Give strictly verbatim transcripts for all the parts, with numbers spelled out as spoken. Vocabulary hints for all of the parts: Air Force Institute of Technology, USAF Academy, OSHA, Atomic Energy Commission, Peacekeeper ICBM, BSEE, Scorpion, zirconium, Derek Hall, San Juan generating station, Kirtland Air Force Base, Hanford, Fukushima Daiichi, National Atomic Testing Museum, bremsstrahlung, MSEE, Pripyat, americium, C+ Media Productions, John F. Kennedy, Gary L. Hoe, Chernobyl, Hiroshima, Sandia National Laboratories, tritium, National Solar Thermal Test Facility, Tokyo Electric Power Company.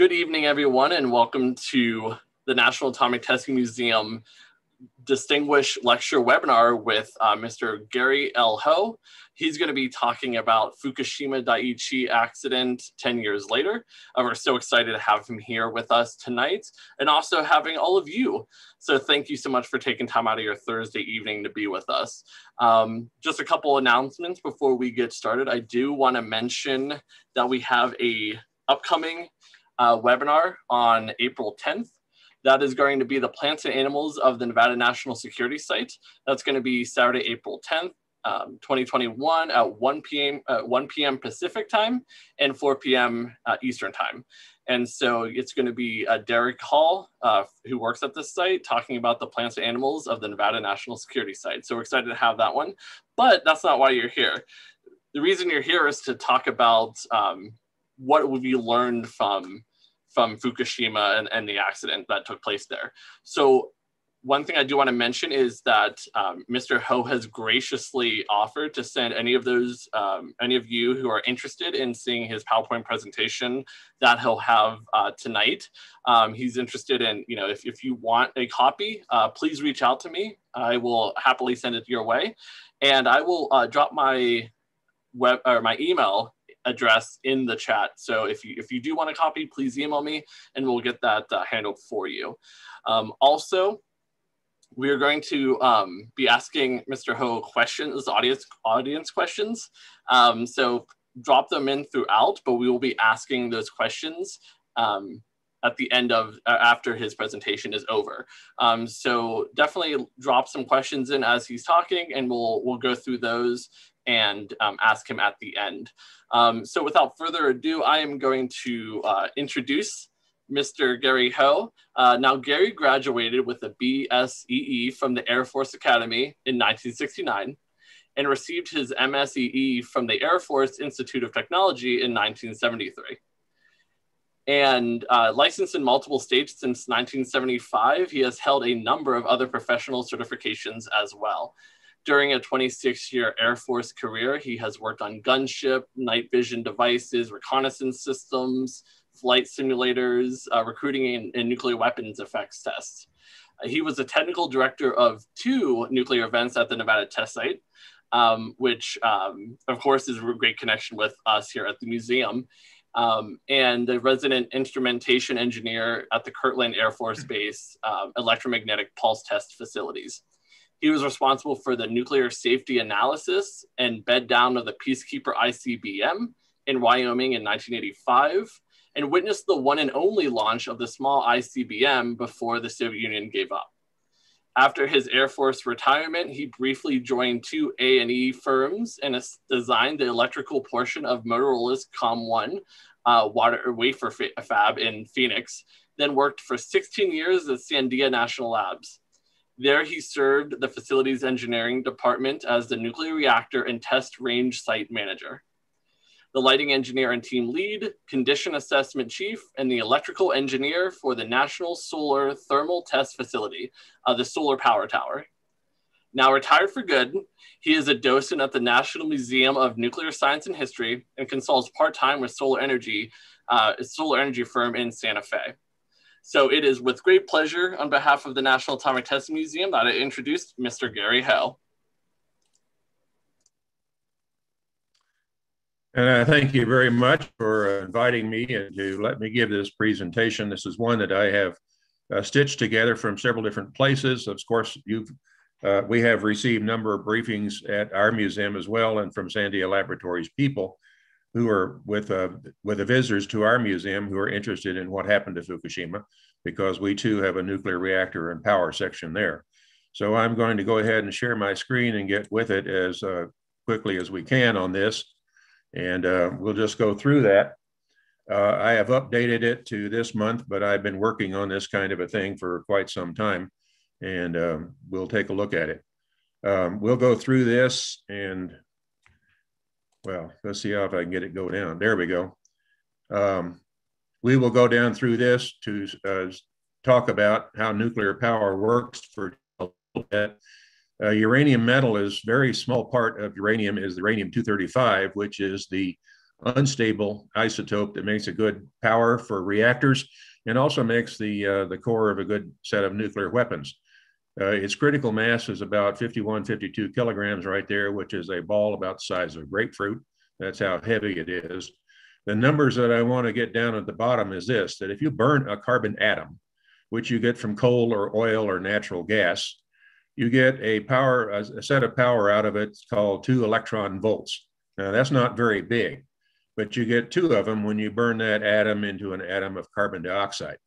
Good evening, everyone, and welcome to the National Atomic Testing Museum Distinguished Lecture Webinar with uh, Mister Gary L. Hoe. He's going to be talking about Fukushima Daiichi accident ten years later. Uh, we're so excited to have him here with us tonight and also having all of you. So thank you so much for taking time out of your Thursday evening to be with us. Um, just a couple announcements before we get started. I do want to mention that we have a upcoming Uh, webinar on April tenth. That is going to be the plants and animals of the Nevada National Security Site. That's going to be Saturday, April tenth, um, twenty twenty-one at one p m Uh, one p m Pacific time and four p m Uh, Eastern time. And so it's going to be uh, Derek Hall, uh, who works at this site, talking about the plants and animals of the Nevada National Security Site. So we're excited to have that one, but that's not why you're here. The reason you're here is to talk about um, what would be learned from from Fukushima and, and the accident that took place there. So one thing I do want to mention is that um, Mister Hoe has graciously offered to send any of those, um, any of you who are interested in seeing his PowerPoint presentation that he'll have uh, tonight. Um, he's interested in, you know, if, if you want a copy, uh, please reach out to me. I will happily send it your way. And I will uh, drop my web or my email address in the chat. So if you if you do want a copy, please email me and we'll get that uh, handled for you. Um, also, we are going to um, be asking Mister Hoe questions, audience audience questions. Um, so drop them in throughout, but we will be asking those questions um, at the end of uh, after his presentation is over. Um, so definitely drop some questions in as he's talking, and we'll we'll go through those and um, ask him at the end. Um, so without further ado, I am going to uh, introduce Mister Gary Hoe. Uh, now, Gary graduated with a B S E E from the Air Force Academy in nineteen sixty-nine and received his M S E E from the Air Force Institute of Technology in nineteen seventy-three. And uh, licensed in multiple states since nineteen seventy-five, he has held a number of other professional certifications as well. During a twenty-six year Air Force career, he has worked on gunship, night vision devices, reconnaissance systems, flight simulators, uh, recruiting and, and nuclear weapons effects tests. Uh, he was a technical director of two nuclear events at the Nevada test site, um, which um, of course is a great connection with us here at the museum, um, and a resident instrumentation engineer at the Kirtland Air Force Base uh, electromagnetic pulse test facilities. He was responsible for the nuclear safety analysis and bed down of the Peacekeeper I C B M in Wyoming in nineteen eighty-five, and witnessed the one and only launch of the small I C B M before the Soviet Union gave up. After his Air Force retirement, he briefly joined two A and E firms and designed the electrical portion of Motorola's COM one uh, water wafer fab in Phoenix, then worked for sixteen years at Sandia National Labs. There he served the facilities engineering department as the nuclear reactor and test range site manager, the lighting engineer and team lead, condition assessment chief, and the electrical engineer for the National Solar Thermal Test Facility, uh, the solar power tower. Now retired for good, he is a docent at the National Museum of Nuclear Science and History and consults part-time with solar energy, uh, a solar energy firm in Santa Fe. So it is with great pleasure on behalf of the National Atomic Testing Museum that I introduced Mister Gary Hoe. And I thank you very much for inviting me and to let me give this presentation. This is one that I have uh, stitched together from several different places. Of course, you've, uh, we have received a number of briefings at our museum as well, and from Sandia Laboratories people who are with, uh, with the visitors to our museum who are interested in what happened to Fukushima, because we too have a nuclear reactor and power section there. So I'm going to go ahead and share my screen and get with it as uh, quickly as we can on this. And uh, we'll just go through that. Uh, I have updated it to this month, but I've been working on this kind of a thing for quite some time, and um, we'll take a look at it. Um, we'll go through this and well, let's see how if I can get it go down. There we go. Um, we will go down through this to uh, talk about how nuclear power works for a little bit. Uh, uranium metal is very small part of uranium is uranium two thirty-five, which is the unstable isotope that makes a good power for reactors and also makes the, uh, the core of a good set of nuclear weapons. Uh, its critical mass is about fifty-one, fifty-two kilograms right there, which is a ball about the size of a grapefruit. That's how heavy it is. The numbers that I want to get down at the bottom is this, that if you burn a carbon atom, which you get from coal or oil or natural gas, you get a power, a set of power out of it called two electron volts. Now that's not very big, but you get two of them when you burn that atom into an atom of carbon dioxide.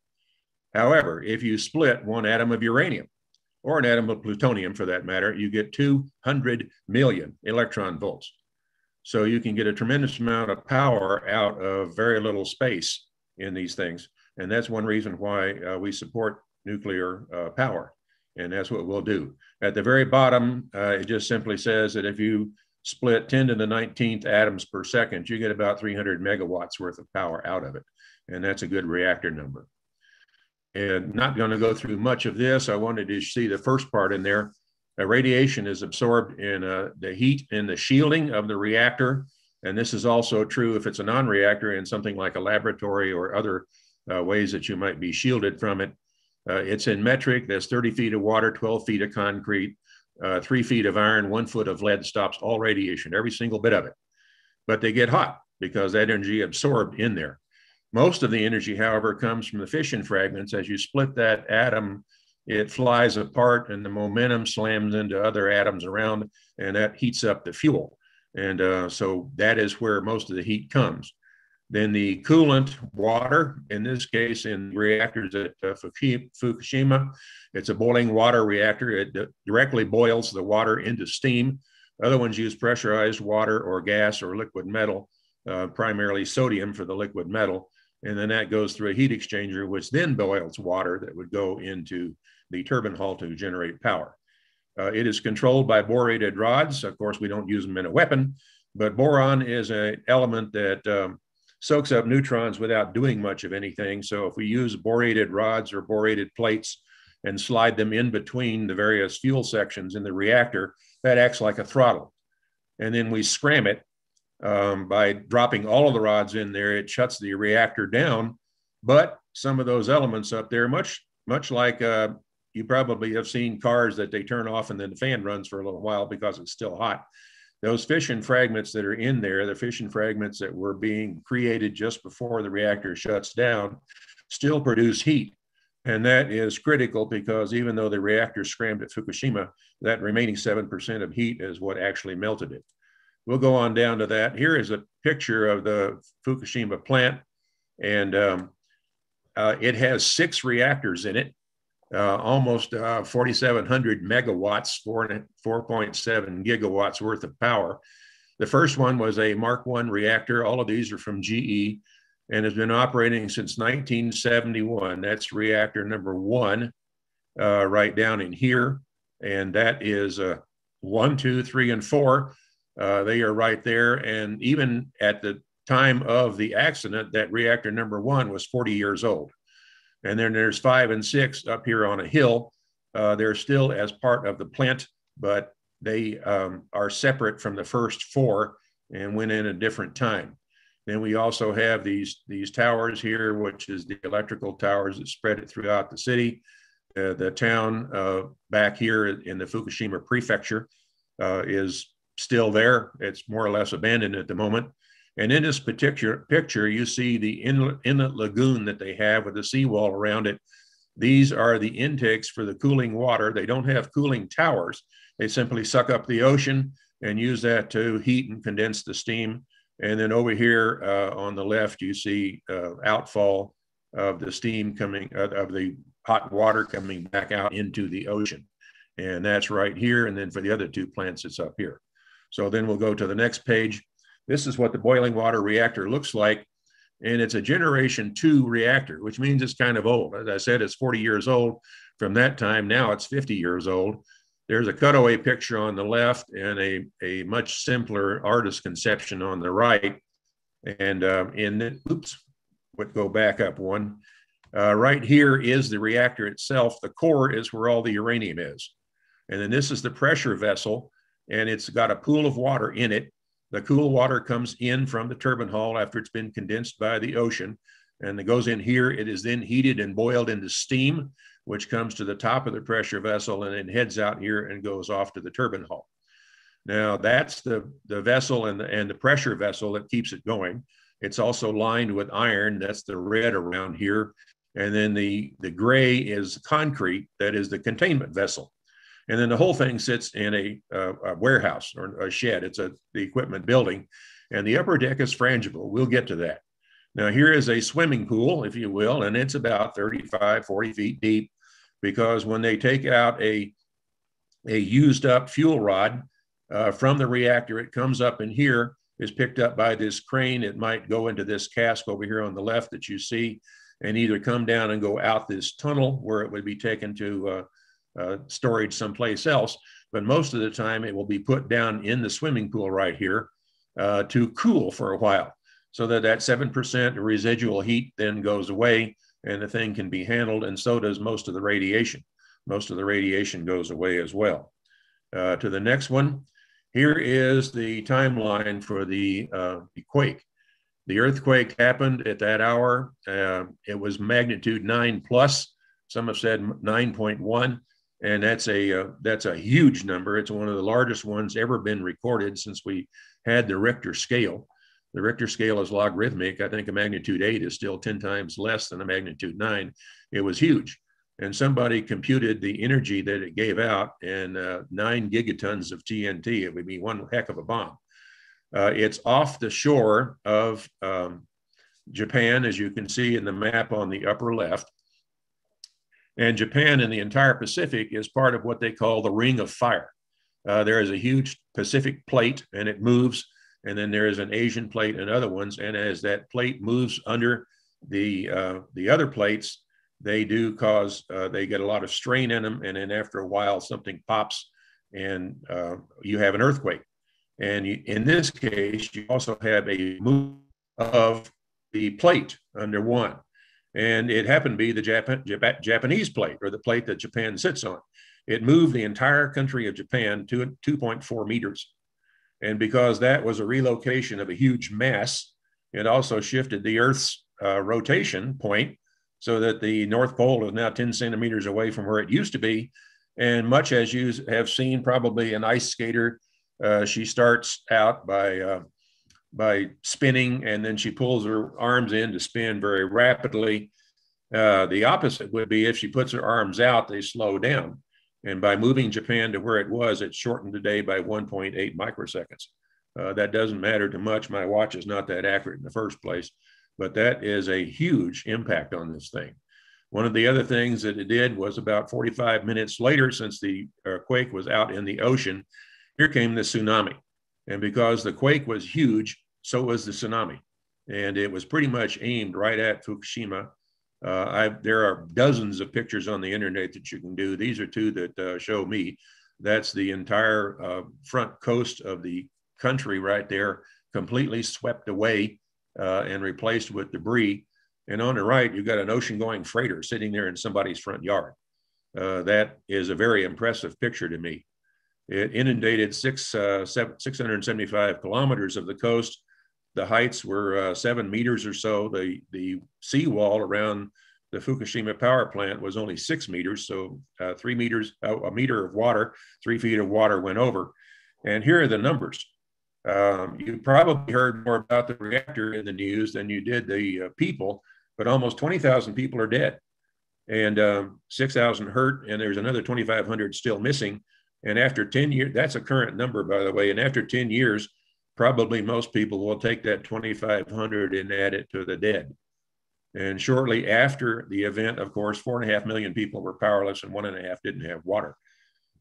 However, if you split one atom of uranium or an atom of plutonium for that matter, you get two hundred million electron volts. So you can get a tremendous amount of power out of very little space in these things. And that's one reason why uh, we support nuclear uh, power. And that's what we'll do. At the very bottom, uh, it just simply says that if you split ten to the nineteenth atoms per second, you get about three hundred megawatts worth of power out of it. And that's a good reactor number. And not going to go through much of this. I wanted to see the first part in there. Uh, radiation is absorbed in uh, the heat and the shielding of the reactor. And this is also true if it's a non-reactor in something like a laboratory or other uh, ways that you might be shielded from it. Uh, it's in metric. There's thirty feet of water, twelve feet of concrete, uh, three feet of iron, one foot of lead stops all radiation, every single bit of it. But they get hot because that energy absorbed in there. Most of the energy, however, comes from the fission fragments. As you split that atom, it flies apart and the momentum slams into other atoms around, and that heats up the fuel. And uh, so that is where most of the heat comes. Then the coolant, water, in this case in reactors at uh, Fukushima, it's a boiling water reactor. It directly boils the water into steam. Other ones use pressurized water or gas or liquid metal, uh, primarily sodium for the liquid metal. And then that goes through a heat exchanger, which then boils water that would go into the turbine hull to generate power. Uh, it is controlled by borated rods. Of course, we don't use them in a weapon, but boron is an element that um, soaks up neutrons without doing much of anything. So if we use borated rods or borated plates and slide them in between the various fuel sections in the reactor, that acts like a throttle. And then we scram it. Um, by dropping all of the rods in there, it shuts the reactor down. But some of those elements up there, much much like uh, you probably have seen cars that they turn off and then the fan runs for a little while because it's still hot. Those fission fragments that are in there, the fission fragments that were being created just before the reactor shuts down, still produce heat. And that is critical because even though the reactor scrammed at Fukushima, that remaining seven percent of heat is what actually melted it. We'll go on down to that. Here is a picture of the Fukushima plant, and um, uh, it has six reactors in it, uh, almost uh, forty-seven hundred megawatts, four point seven gigawatts worth of power. The first one was a Mark one reactor. All of these are from G E and has been operating since nineteen seventy-one. That's reactor number one uh, right down in here. And that is uh, one, two, three, and four. Uh, they are right there. And even at the time of the accident, that reactor number one was forty years old. And then there's five and six up here on a hill. Uh, they're still as part of the plant, but they um, are separate from the first four and went in a different time. Then we also have these, these towers here, which is the electrical towers that spread it throughout the city. Uh, the town uh, back here in the Fukushima prefecture uh, is still there. It's more or less abandoned at the moment. And in this particular picture, you see the inlet, inlet lagoon that they have with the seawall around it. These are the intakes for the cooling water. They don't have cooling towers. They simply suck up the ocean and use that to heat and condense the steam. And then over here uh, on the left, you see uh, outfall of the steam coming, uh, of the hot water coming back out into the ocean. And that's right here. And then for the other two plants, it's up here. So then we'll go to the next page. This is what the boiling water reactor looks like. And it's a generation two reactor, which means it's kind of old. As I said, it's forty years old from that time. Now it's fifty years old. There's a cutaway picture on the left and a, a much simpler artist conception on the right. And um, in the, oops, would go back up one. Uh, right here is the reactor itself. The core is where all the uranium is. And then this is the pressure vessel. And it's got a pool of water in it The cool water comes in from the turbine hall after it's been condensed by the ocean, and it goes in here. It is then heated and boiled into steam, which comes to the top of the pressure vessel and then heads out here and goes off to the turbine hall. Now that's the, the vessel and the, and the pressure vessel that keeps it going. It's also lined with iron. That's the red around here. And then the, the gray is concrete. That is the containment vessel. And then the whole thing sits in a, uh, a warehouse or a shed. It's a, the equipment building. And the upper deck is frangible. We'll get to that. Now here is a swimming pool, if you will, and it's about thirty-five, forty feet deep, because when they take out a, a used up fuel rod uh, from the reactor, it comes up in here, is picked up by this crane. It might go into this cask over here on the left that you see, and either come down and go out this tunnel where it would be taken to uh, uh, storage someplace else. But most of the time it will be put down in the swimming pool right here uh, to cool for a while, so that that seven percent residual heat then goes away and the thing can be handled, and so does most of the radiation. Most of the radiation goes away as well. Uh, to the next one, here is the timeline for the, uh, the quake. The earthquake happened at that hour. Uh, it was magnitude nine plus, some have said nine point one, and that's a, uh, that's a huge number. It's one of the largest ones ever been recorded since we had the Richter scale. The Richter scale is logarithmic. I think a magnitude eight is still ten times less than a magnitude nine. It was huge. And somebody computed the energy that it gave out, and uh, nine gigatons of T N T, it would be one heck of a bomb. Uh, it's off the shore of um, Japan, as you can see in the map on the upper left. And Japan and the entire Pacific is part of what they call the Ring of Fire. Uh, there is a huge Pacific plate and it moves. And then there is an Asian plate and other ones. And as that plate moves under the, uh, the other plates, they do cause, uh, they get a lot of strain in them. And then after a while, something pops and uh, you have an earthquake. And you, in this case, you also have a move of the plate under one. And it happened to be the Japan, Jap Japanese plate, or the plate that Japan sits on. It moved the entire country of Japan to two point four meters. And because that was a relocation of a huge mass, it also shifted the Earth's uh, rotation point, so that the North Pole is now ten centimeters away from where it used to be. And much as you have seen, probably an ice skater, uh, she starts out by, uh, by spinning, and then she pulls her arms in to spin very rapidly. Uh, the opposite would be if she puts her arms out, they slow down. And by moving Japan to where it was, it shortened the day by one point eight microseconds. Uh, that doesn't matter too much. My watch is not that accurate in the first place, but that is a huge impact on this thing. One of the other things that it did was about forty-five minutes later, since the uh, quake was out in the ocean, here came the tsunami. And because the quake was huge, so was the tsunami. And it was pretty much aimed right at Fukushima. Uh, I, there are dozens of pictures on the internet that you can do. These are two that uh, show me. That's the entire uh, front coast of the country right there, completely swept away uh, and replaced with debris. And on the right, you've got an ocean-going freighter sitting there in somebody's front yard. Uh, that is a very impressive picture to me. It inundated six, uh, seven, six hundred seventy-five kilometers of the coast. The heights were uh, seven meters or so. The, the seawall around the Fukushima power plant was only six meters. So uh, three meters, uh, a meter of water, three feet of water went over. And here are the numbers. Um, you probably heard more about the reactor in the news than you did the uh, people, but almost twenty thousand people are dead, and um, six thousand hurt, and there's another twenty-five hundred still missing. And after ten years, that's a current number, by the way, and after ten years, probably most people will take that twenty-five hundred and add it to the dead. And shortly after the event, of course, four and a half million people were powerless, and one and a half didn't have water.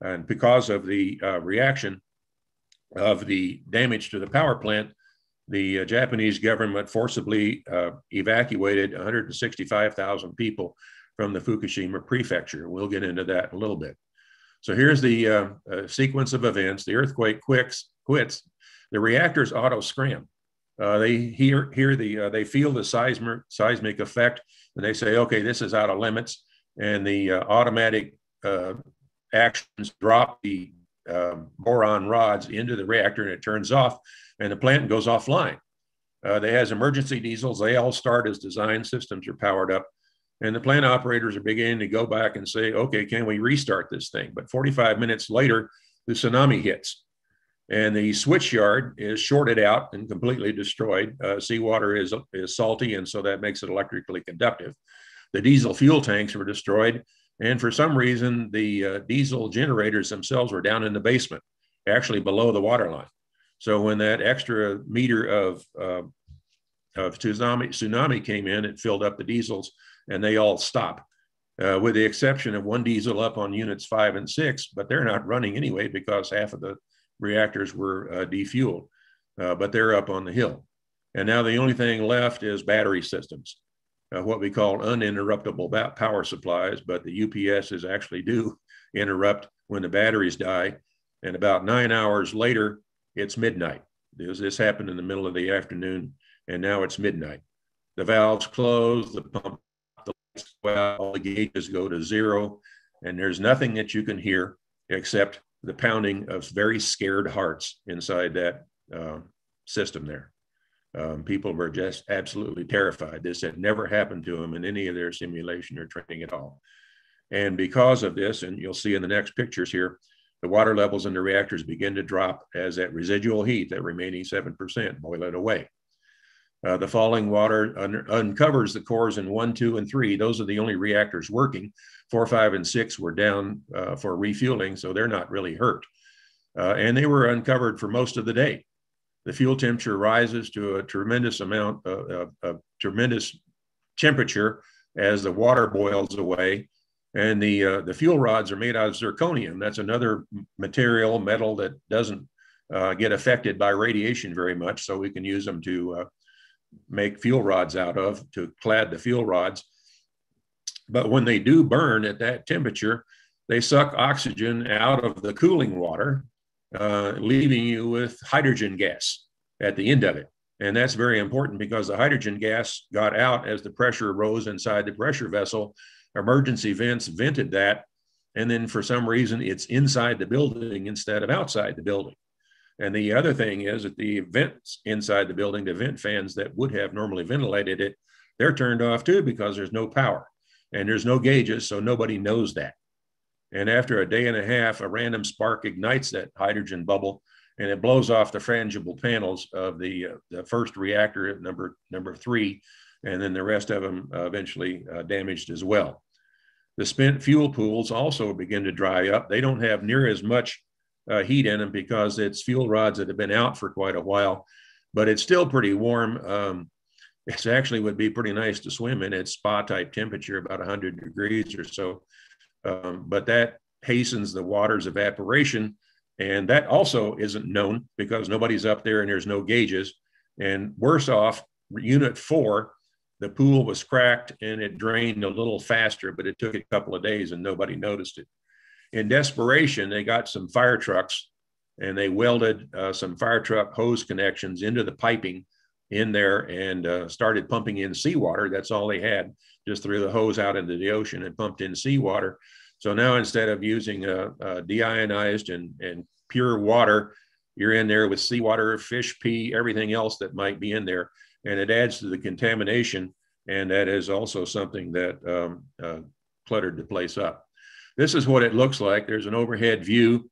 And because of the uh, reaction of the damage to the power plant, the uh, Japanese government forcibly uh, evacuated one hundred sixty-five thousand people from the Fukushima prefecture. We'll get into that in a little bit. So here's the uh, uh, sequence of events. The earthquake quicks, quits. The reactors auto scram. Uh, they hear, hear the, uh, they feel the seismic, seismic effect, and they say, okay, this is out of limits. And the uh, automatic uh, actions drop the uh, boron rods into the reactor, and it turns off, and the plant goes offline. Uh, they has emergency diesels. They all start as design systems are powered up, and the plant operators are beginning to go back and say, okay, can we restart this thing? But forty-five minutes later, the tsunami hits, and the switch yard is shorted out and completely destroyed. Uh, seawater is, is salty, and so that makes it electrically conductive. The diesel fuel tanks were destroyed, and for some reason, the uh, diesel generators themselves were down in the basement, actually below the water line. So when that extra meter of, uh, of tsunami, tsunami came in, it filled up the diesels, and they all stopped, uh, with the exception of one diesel up on units five and six, but they're not running anyway because half of the reactors were uh, defueled, uh, but they're up on the hill. And now the only thing left is battery systems. Uh, what we call uninterruptible power supplies, but the U P Ss actually do interrupt when the batteries die. And about nine hours later, it's midnight. This, this happened in the middle of the afternoon, and now it's midnight. The valves close, the pump, the lights go out, all the gauges go to zero, and there's nothing that you can hear except the pounding of very scared hearts inside that uh, system there. Um, people were just absolutely terrified. This had never happened to them in any of their simulation or training at all. And because of this, and you'll see in the next pictures here, the water levels in the reactors begin to drop as that residual heat, that remaining seven percent, boil it away. Uh, the falling water un uncovers the cores in one, two, and three. Those are the only reactors working. Four, five, and six were down uh, for refueling, so they're not really hurt. Uh, and they were uncovered for most of the day. The fuel temperature rises to a tremendous amount, uh, a, a tremendous temperature as the water boils away. And the, uh, the fuel rods are made out of zirconium. That's another material, metal that doesn't uh, get affected by radiation very much. So we can use them to uh, make fuel rods out of, to clad the fuel rods. But when they do burn at that temperature, they suck oxygen out of the cooling water, Uh, leaving you with hydrogen gas at the end of it. And that's very important because the hydrogen gas got out as the pressure rose inside the pressure vessel. Emergency vents vented that. And then for some reason, it's inside the building instead of outside the building. And the other thing is that the vents inside the building, the vent fans that would have normally ventilated it, they're turned off too because there's no power and there's no gauges, so nobody knows that. And after a day and a half, a random spark ignites that hydrogen bubble, and it blows off the frangible panels of the, uh, the first reactor at number, number three, and then the rest of them uh, eventually uh, damaged as well. The spent fuel pools also begin to dry up. They don't have near as much uh, heat in them because it's fuel rods that have been out for quite a while, but it's still pretty warm. Um, it actually would be pretty nice to swim in at spa-type temperature, about one hundred degrees or so. Um, but that hastens the water's evaporation. And that also isn't known because nobody's up there and there's no gauges. And worse off, unit four, the pool was cracked and it drained a little faster, but it took a couple of days and nobody noticed it. In desperation, they got some fire trucks and they welded uh, some fire truck hose connections into the piping in there and uh, started pumping in seawater. That's all they had. Just threw the hose out into the ocean and pumped in seawater. So now instead of using a, a deionized and, and pure water, you're in there with seawater, fish pee, everything else that might be in there. And it adds to the contamination. And that is also something that um, uh, cluttered the place up. This is what it looks like. There's an overhead view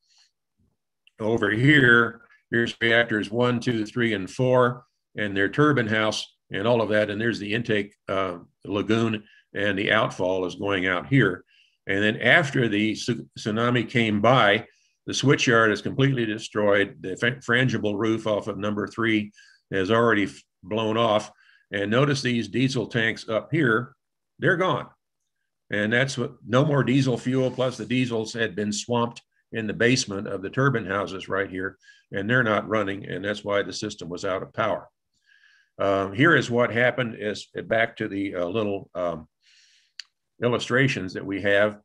over here. Here's reactors one, two, three, and four, and their turbine house and all of that. And there's the intake uh, lagoon, and the outfall is going out here. And then after the tsunami came by, the switchyard is completely destroyed. The frangible roof off of number three has already blown off. And notice these diesel tanks up here, they're gone. And that's what, no more diesel fuel, plus the diesels had been swamped in the basement of the turbine houses right here, and they're not running. And that's why the system was out of power. Um, here is what happened, is back to the uh, little um, illustrations that we have.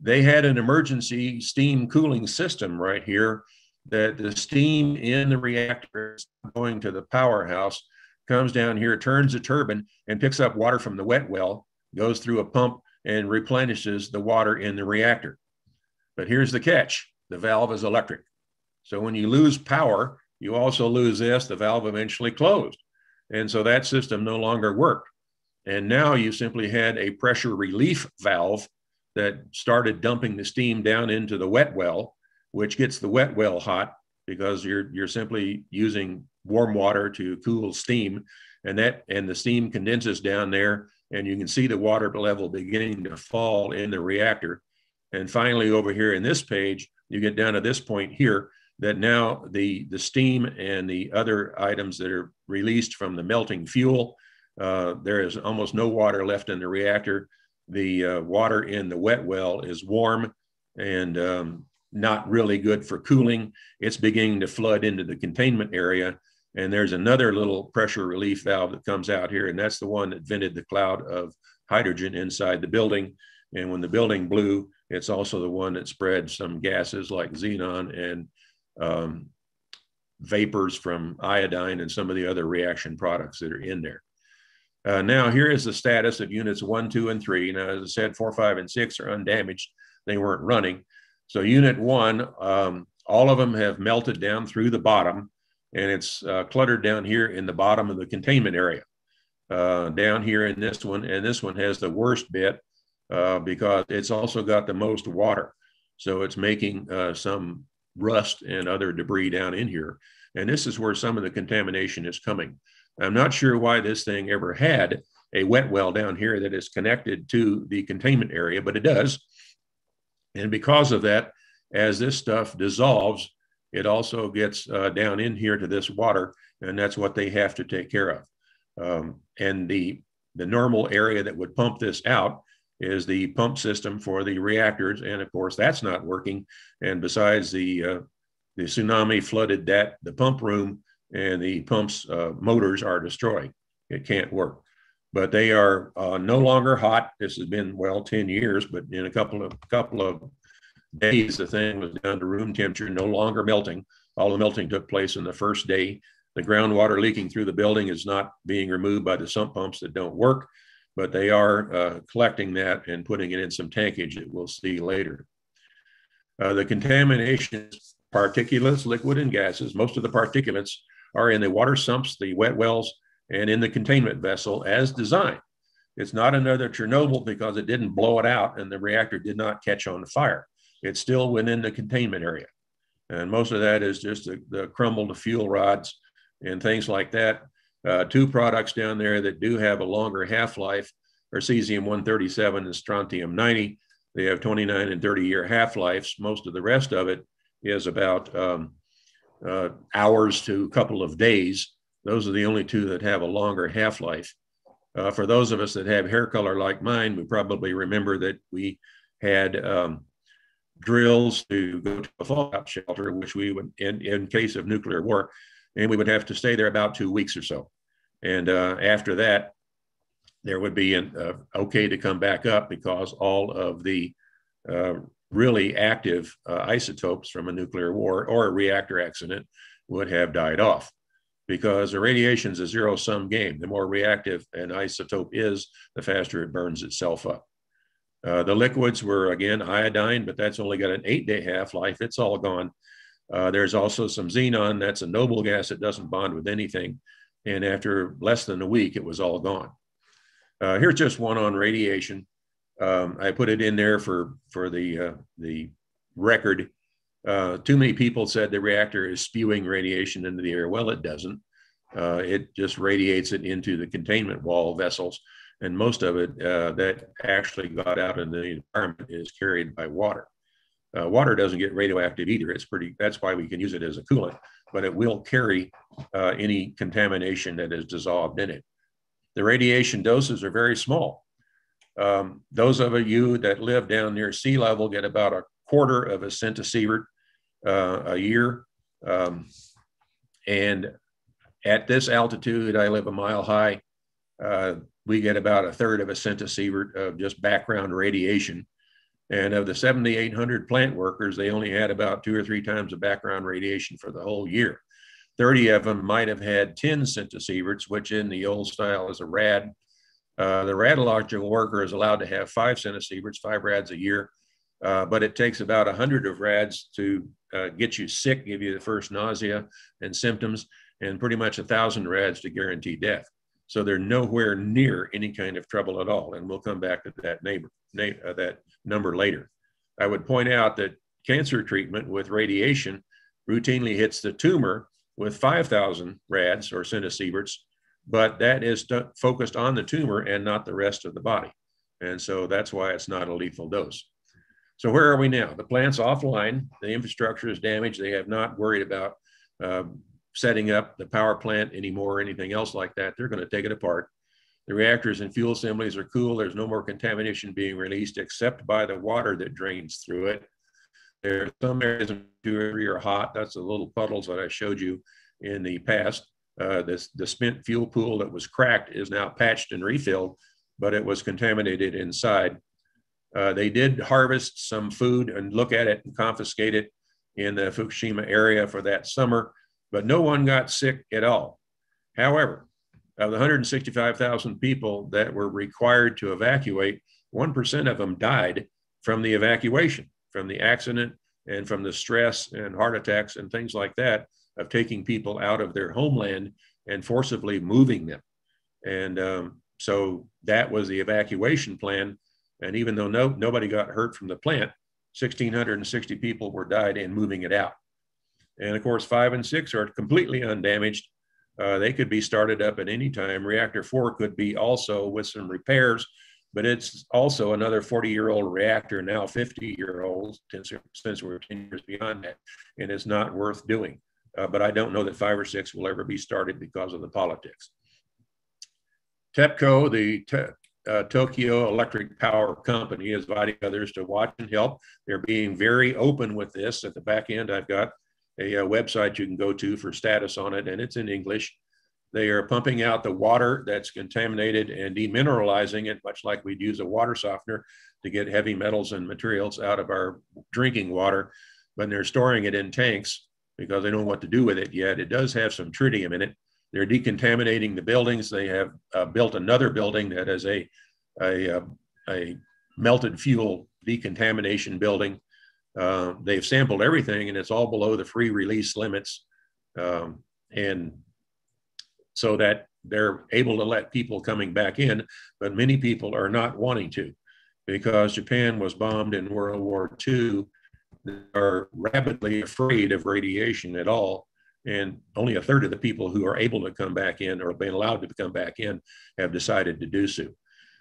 They had an emergency steam cooling system right here that the steam in the reactor going to the powerhouse comes down here, turns the turbine and picks up water from the wet well, goes through a pump and replenishes the water in the reactor. But here's the catch. The valve is electric. So when you lose power, you also lose this. The valve eventually closed. And so that system no longer worked. And now you simply had a pressure relief valve that started dumping the steam down into the wet well, which gets the wet well hot because you're, you're simply using warm water to cool steam. And, that, and the steam condenses down there, and you can see the water level beginning to fall in the reactor. And finally, over here in this page, you get down to this point here, that now the, the steam and the other items that are released from the melting fuel, uh, there is almost no water left in the reactor. The uh, water in the wet well is warm and um, not really good for cooling. It's beginning to flood into the containment area. And there's another little pressure relief valve that comes out here, and that's the one that vented the cloud of hydrogen inside the building. And when the building blew, it's also the one that spread some gases like xenon and Um, vapors from iodine and some of the other reaction products that are in there. Uh, now, here is the status of units one, two, and three. Now, as I said, four, five, and six are undamaged. They weren't running. So unit one, um, all of them have melted down through the bottom, and it's uh, cluttered down here in the bottom of the containment area. Uh, down here in this one, and this one has the worst bit uh, because it's also got the most water. So it's making uh, some rust and other debris down in here. And this is where some of the contamination is coming. I'm not sure why this thing ever had a wet well down here that is connected to the containment area, but it does. And because of that, as this stuff dissolves, it also gets uh, down in here to this water, and that's what they have to take care of. Um, and the, the normal area that would pump this out is the pump system for the reactors. And of course, that's not working. And besides, the, uh, the tsunami flooded that, the pump room, and the pump's uh, motors are destroyed. It can't work. But they are uh, no longer hot. This has been, well, ten years, but in a couple of, couple of days, the thing was down to room temperature, no longer melting. All the melting took place in the first day. The groundwater leaking through the building is not being removed by the sump pumps that don't work, but they are uh, collecting that and putting it in some tankage that we'll see later. Uh, the contamination, particulates, liquid and gases. Most of the particulates are in the water sumps, the wet wells, and in the containment vessel as designed. It's not another Chernobyl because it didn't blow it out and the reactor did not catch on fire. It's still within the containment area. And most of that is just the, the crumbled fuel rods and things like that. Uh, two products down there that do have a longer half-life are cesium one thirty-seven and strontium ninety. They have twenty-nine and thirty year half-lives. Most of the rest of it is about um, uh, hours to a couple of days. Those are the only two that have a longer half-life. Uh, for those of us that have hair color like mine, we probably remember that we had um, drills to go to a fallout shelter, which we would, in, in case of nuclear war, and we would have to stay there about two weeks or so. And uh, after that, there would be an uh, okay to come back up because all of the uh, really active uh, isotopes from a nuclear war or a reactor accident would have died off, because the radiation is a zero-sum game. The more reactive an isotope is, the faster it burns itself up. Uh, the liquids were, again, iodine, but that's only got an eight day half-life. It's all gone. Uh, there's also some xenon. That's a noble gas that doesn't bond with anything. And after less than a week, it was all gone. Uh, here's just one on radiation. Um, I put it in there for, for the, uh, the record. Uh, too many people said the reactor is spewing radiation into the air. Well, it doesn't. Uh, it just radiates it into the containment wall vessels. And most of it uh, that actually got out in the environment is carried by water. Uh, water doesn't get radioactive either. It's pretty, that's why we can use it as a coolant, but it will carry uh, any contamination that is dissolved in it. The radiation doses are very small. Um, those of you that live down near sea level get about a quarter of a centisievert uh, a year. Um, and at this altitude, I live a mile high. Uh, we get about a third of a centisievert of just background radiation. And of the seventy-eight hundred plant workers, they only had about two or three times the background radiation for the whole year. thirty of them might have had ten centisieverts, which in the old style is a rad. Uh, the radiological worker is allowed to have five centisieverts, five rads a year. Uh, but it takes about one hundred of rads to uh, get you sick, give you the first nausea and symptoms, and pretty much one thousand rads to guarantee death. So they're nowhere near any kind of trouble at all. And we'll come back to that, neighbor, na uh, that number later. I would point out that cancer treatment with radiation routinely hits the tumor with five thousand rads or centisieverts, but that is focused on the tumor and not the rest of the body. And so that's why it's not a lethal dose. So where are we now? The plant's offline, the infrastructure is damaged. They have not worried about uh, setting up the power plant anymore or anything else like that. They're gonna take it apart. The reactors and fuel assemblies are cool. There's no more contamination being released except by the water that drains through it. There are some areas of two or three are hot. That's the little puddles that I showed you in the past. Uh, this, the spent fuel pool that was cracked is now patched and refilled, but it was contaminated inside. Uh, they did harvest some food and look at it and confiscate it in the Fukushima area for that summer, but no one got sick at all. However, of the one hundred sixty-five thousand people that were required to evacuate, one percent of them died from the evacuation, from the accident and from the stress and heart attacks and things like that of taking people out of their homeland and forcibly moving them. And um, so that was the evacuation plan. And even though no, nobody got hurt from the plant, one thousand six hundred sixty people were died in moving it out. And of course, five and six are completely undamaged. Uh, they could be started up at any time. Reactor four could be also with some repairs, but it's also another forty-year-old reactor, now fifty-year-old, since we're ten years beyond that, and it's not worth doing. Uh, but I don't know that five or six will ever be started because of the politics. TEPCO, the te uh, Tokyo Electric Power Company, is inviting others to watch and help. They're being very open with this. At the back end, I've got a, a website you can go to for status on it, and it's in English. They are pumping out the water that's contaminated and demineralizing it, much like we'd use a water softener to get heavy metals and materials out of our drinking water. But they're storing it in tanks because they don't know what to do with it yet. It does have some tritium in it. They're decontaminating the buildings. They have uh, built another building that is a, a, a melted fuel decontamination building. Uh, they've sampled everything, and it's all below the free release limits. Um, and so that they're able to let people coming back in, but many people are not wanting to because Japan was bombed in World War two. They are rapidly afraid of radiation at all. And only a third of the people who are able to come back in or been allowed to come back in have decided to do so.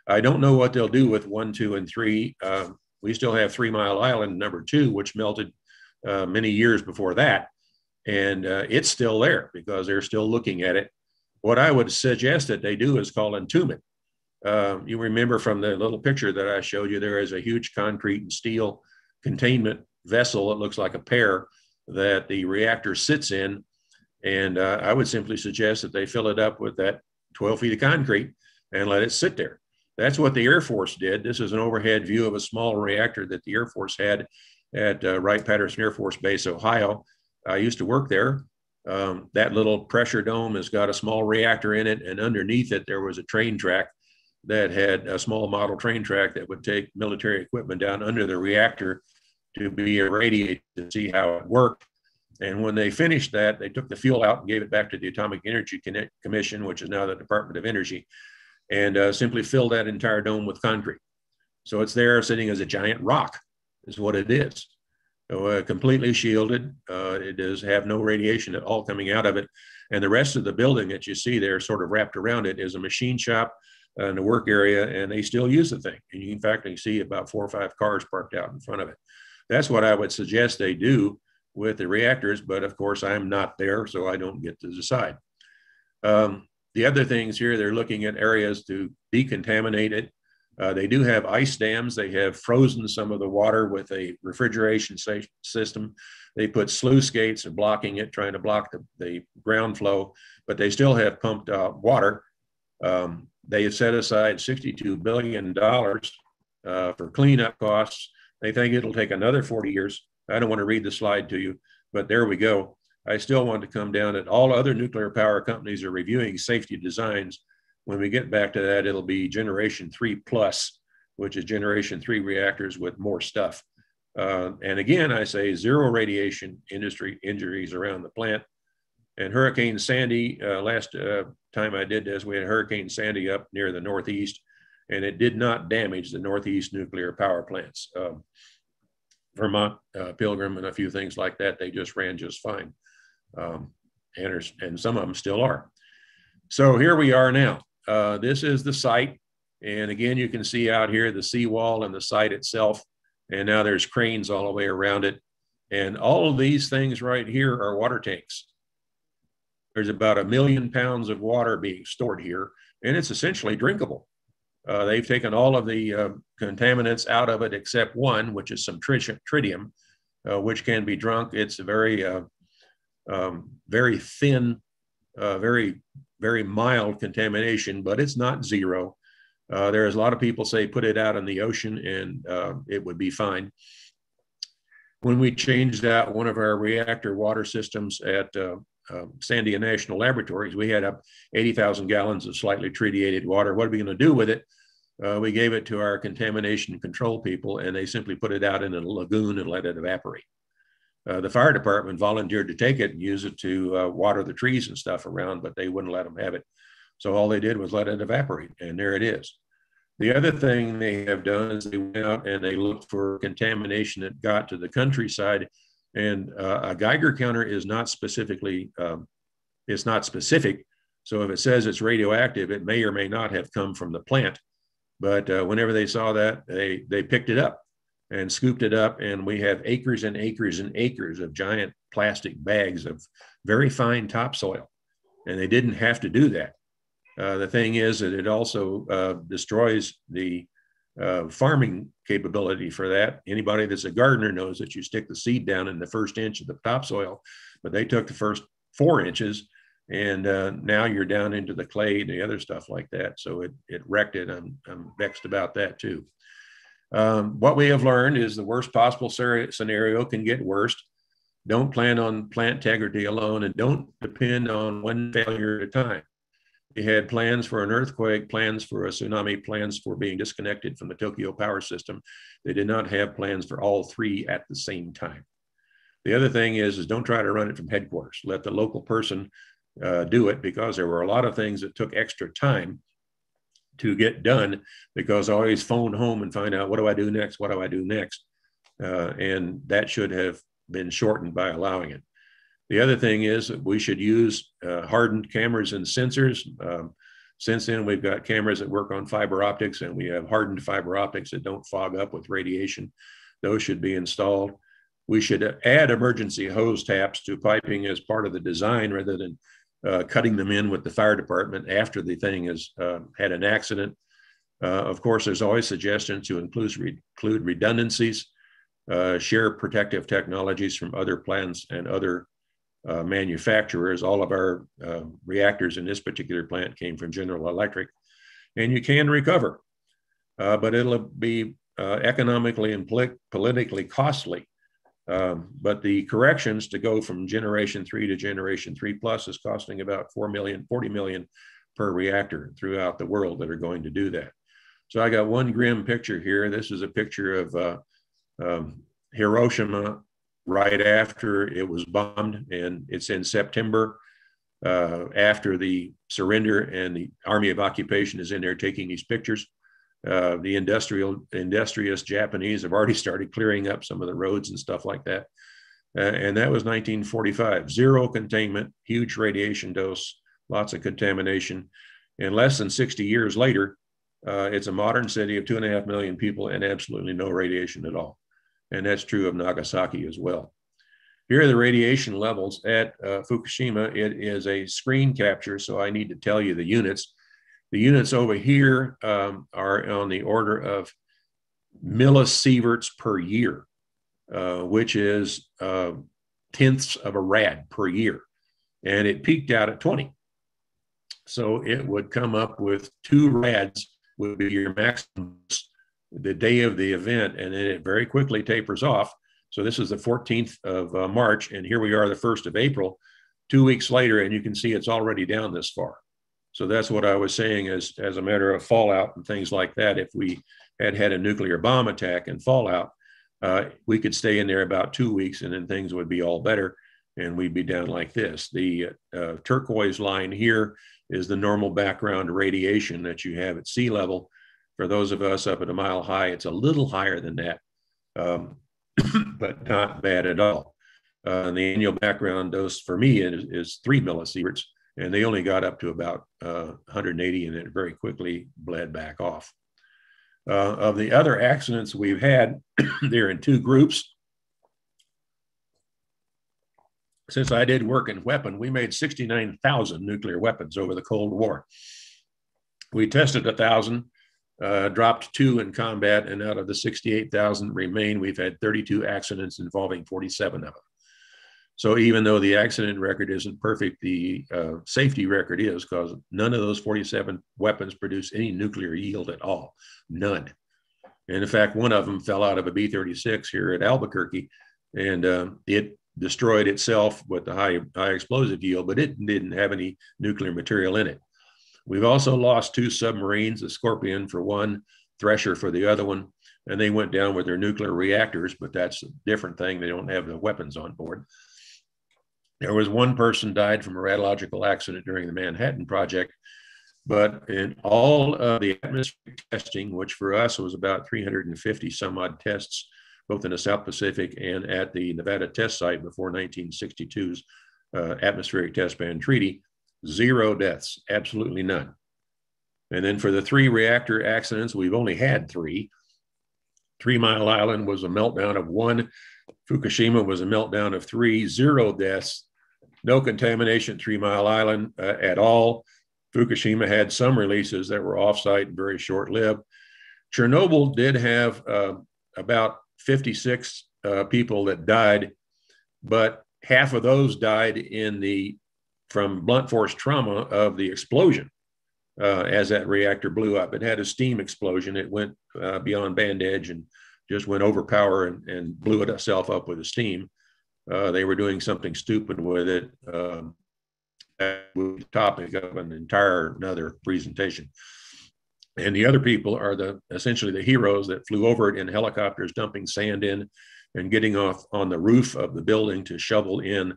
I don't know what they'll do with one, two, and three. Uh, we still have Three Mile Island, number two, which melted uh, many years before that. And uh, it's still there because they're still looking at it. What I would suggest that they do is call entombment. Uh, you remember from the little picture that I showed you, there is a huge concrete and steel containment vessel. It looks like a pear that the reactor sits in. And uh, I would simply suggest that they fill it up with that twelve feet of concrete and let it sit there. That's what the Air Force did. This is an overhead view of a small reactor that the Air Force had at uh, Wright-Patterson Air Force Base, Ohio. I used to work there. Um, that little pressure dome has got a small reactor in it, and underneath it there was a train track that had a small model train track that would take military equipment down under the reactor to be irradiated to see how it worked. And when they finished that, they took the fuel out and gave it back to the Atomic Energy Commission, which is now the Department of Energy, and uh, simply filled that entire dome with concrete. So it's there sitting as a giant rock is what it is. So, uh, completely shielded. Uh, it does have no radiation at all coming out of it. And the rest of the building that you see there sort of wrapped around it is a machine shop uh, and a work area, and they still use the thing. And you in fact can see about four or five cars parked out in front of it. That's what I would suggest they do with the reactors, but of course I'm not there, so I don't get to decide. Um, the other things here, they're looking at areas to decontaminate it. Uh, they do have ice dams. They have frozen some of the water with a refrigeration system. They put sluice gates and blocking it, trying to block the, the ground flow, but they still have pumped uh, water. Um, they have set aside sixty-two billion dollars uh, for cleanup costs. They think it'll take another forty years. I don't want to read the slide to you, but there we go. I still want to come down that all other nuclear power companies are reviewing safety designs. When we get back to that, it'll be generation three plus, which is generation three reactors with more stuff. Uh, and again, I say zero radiation industry injuries around the plant. And Hurricane Sandy, uh, last uh, time I did this, we had Hurricane Sandy up near the Northeast, and it did not damage the Northeast nuclear power plants. Um, Vermont, uh, Pilgrim, and a few things like that, they just ran just fine. Um, and, and some of them still are. So here we are now. Uh, this is the site. And again, you can see out here the seawall and the site itself. And now there's cranes all the way around it. And all of these things right here are water tanks. There's about a million pounds of water being stored here, and it's essentially drinkable. Uh, they've taken all of the uh, contaminants out of it except one, which is some tritium, uh, which can be drunk. It's a very, uh, um, very thin, uh, very, very mild contamination, but it's not zero. Uh, there's a lot of people say put it out in the ocean and uh, it would be fine. When we changed out one of our reactor water systems at uh, uh, Sandia National Laboratories, we had up eighty thousand gallons of slightly tritiated water. What are we going to do with it? Uh, we gave it to our contamination control people, and they simply put it out in a lagoon and let it evaporate. Uh, the fire department volunteered to take it and use it to uh, water the trees and stuff around, but they wouldn't let them have it. So all they did was let it evaporate, and there it is. The other thing they have done is they went out and they looked for contamination that got to the countryside, and uh, a Geiger counter is not specifically, um, it's not specific. So if it says it's radioactive, it may or may not have come from the plant. But uh, whenever they saw that, they, they picked it up and scooped it up, and we have acres and acres and acres of giant plastic bags of very fine topsoil. And they didn't have to do that. Uh, the thing is that it also uh, destroys the uh, farming capability for that. Anybody that's a gardener knows that you stick the seed down in the first inch of the topsoil, but they took the first four inches and uh, now you're down into the clay and the other stuff like that. So it, it wrecked it. I'm, I'm vexed about that too. Um, what we have learned is the worst possible scenario can get worse. Don't plan on plant integrity alone, and don't depend on one failure at a time. We had plans for an earthquake, plans for a tsunami, plans for being disconnected from the Tokyo power system. They did not have plans for all three at the same time. The other thing is, is don't try to run it from headquarters. Let the local person uh, do it, because there were a lot of things that took extra time to get done, because I always phoned home and find out, what do I do next? What do I do next? Uh, and that should have been shortened by allowing it. The other thing is that we should use uh, hardened cameras and sensors. Um, since then, we've got cameras that work on fiber optics, and we have hardened fiber optics that don't fog up with radiation. Those should be installed. We should add emergency hose taps to piping as part of the design, rather than uh, cutting them in with the fire department after the thing has uh, had an accident. Uh, of course, there's always suggestions to include, re include redundancies, uh, share protective technologies from other plants and other Uh, manufacturers. All of our uh, reactors in this particular plant came from General Electric, and you can recover, uh, but it'll be uh, economically and politically costly. Um, but the corrections to go from generation three to generation three plus is costing about four million, forty million per reactor throughout the world that are going to do that. So I got one grim picture here. This is a picture of uh, um, Hiroshima right after it was bombed, and it's in September uh, after the surrender, and the Army of Occupation is in there taking these pictures. Uh, the industrial, industrious Japanese have already started clearing up some of the roads and stuff like that. Uh, and that was nineteen forty-five, zero containment, huge radiation dose, lots of contamination. And less than sixty years later, uh, it's a modern city of two and a half million people and absolutely no radiation at all. And that's true of Nagasaki as well. Here are the radiation levels at uh, Fukushima. It is a screen capture, so I need to tell you the units. The units over here um, are on the order of millisieverts per year, uh, which is uh, tenths of a rad per year. And it peaked out at twenty. So it would come up with two rads would be your maximum the day of the event, and then it very quickly tapers off. So this is the fourteenth of uh, March, and here we are the first of April, two weeks later, and you can see it's already down this far. So that's what I was saying as, as a matter of fallout and things like that. If we had had a nuclear bomb attack and fallout, uh, we could stay in there about two weeks and then things would be all better and we'd be down like this. The uh, turquoise line here is the normal background radiation that you have at sea level. For those of us up at a mile high, it's a little higher than that, um, but not bad at all. Uh, and the annual background dose for me is, is three millisieverts, and they only got up to about uh, one hundred eighty, and it very quickly bled back off. Uh, of the other accidents we've had, they're in two groups. Since I did work in weapon, we made sixty-nine thousand nuclear weapons over the Cold War. We tested one thousand, uh, dropped two in combat, and out of the sixty-eight thousand remain, we've had thirty-two accidents involving forty-seven of them. So even though the accident record isn't perfect, the uh, safety record is, because none of those forty-seven weapons produced any nuclear yield at all, none. And in fact, one of them fell out of a B thirty-six here at Albuquerque, and uh, it destroyed itself with the high, high explosive yield, but it didn't have any nuclear material in it. We've also lost two submarines, the Scorpion for one, Thresher for the other one, and they went down with their nuclear reactors, but that's a different thing. They don't have the weapons on board. There was one person died from a radiological accident during the Manhattan Project, but in all of the atmospheric testing, which for us was about three hundred fifty some odd tests, both in the South Pacific and at the Nevada test site before nineteen sixty-two's uh, atmospheric test ban treaty, zero deaths, absolutely none. And then for the three reactor accidents, we've only had three. Three Mile Island was a meltdown of one. Fukushima was a meltdown of three, zero deaths, no contamination at Three Mile Island uh, at all. Fukushima had some releases that were off-site and very short-lived. Chernobyl did have uh, about fifty-six uh, people that died, but half of those died in the from blunt force trauma of the explosion uh, as that reactor blew up. It had a steam explosion. It went uh, beyond bandage and just went over power and, and blew it itself up with the steam. Uh, they were doing something stupid with it. Um, that was the topic of an entire another presentation. And the other people are the essentially the heroes that flew over it in helicopters, dumping sand in and getting off on the roof of the building to shovel in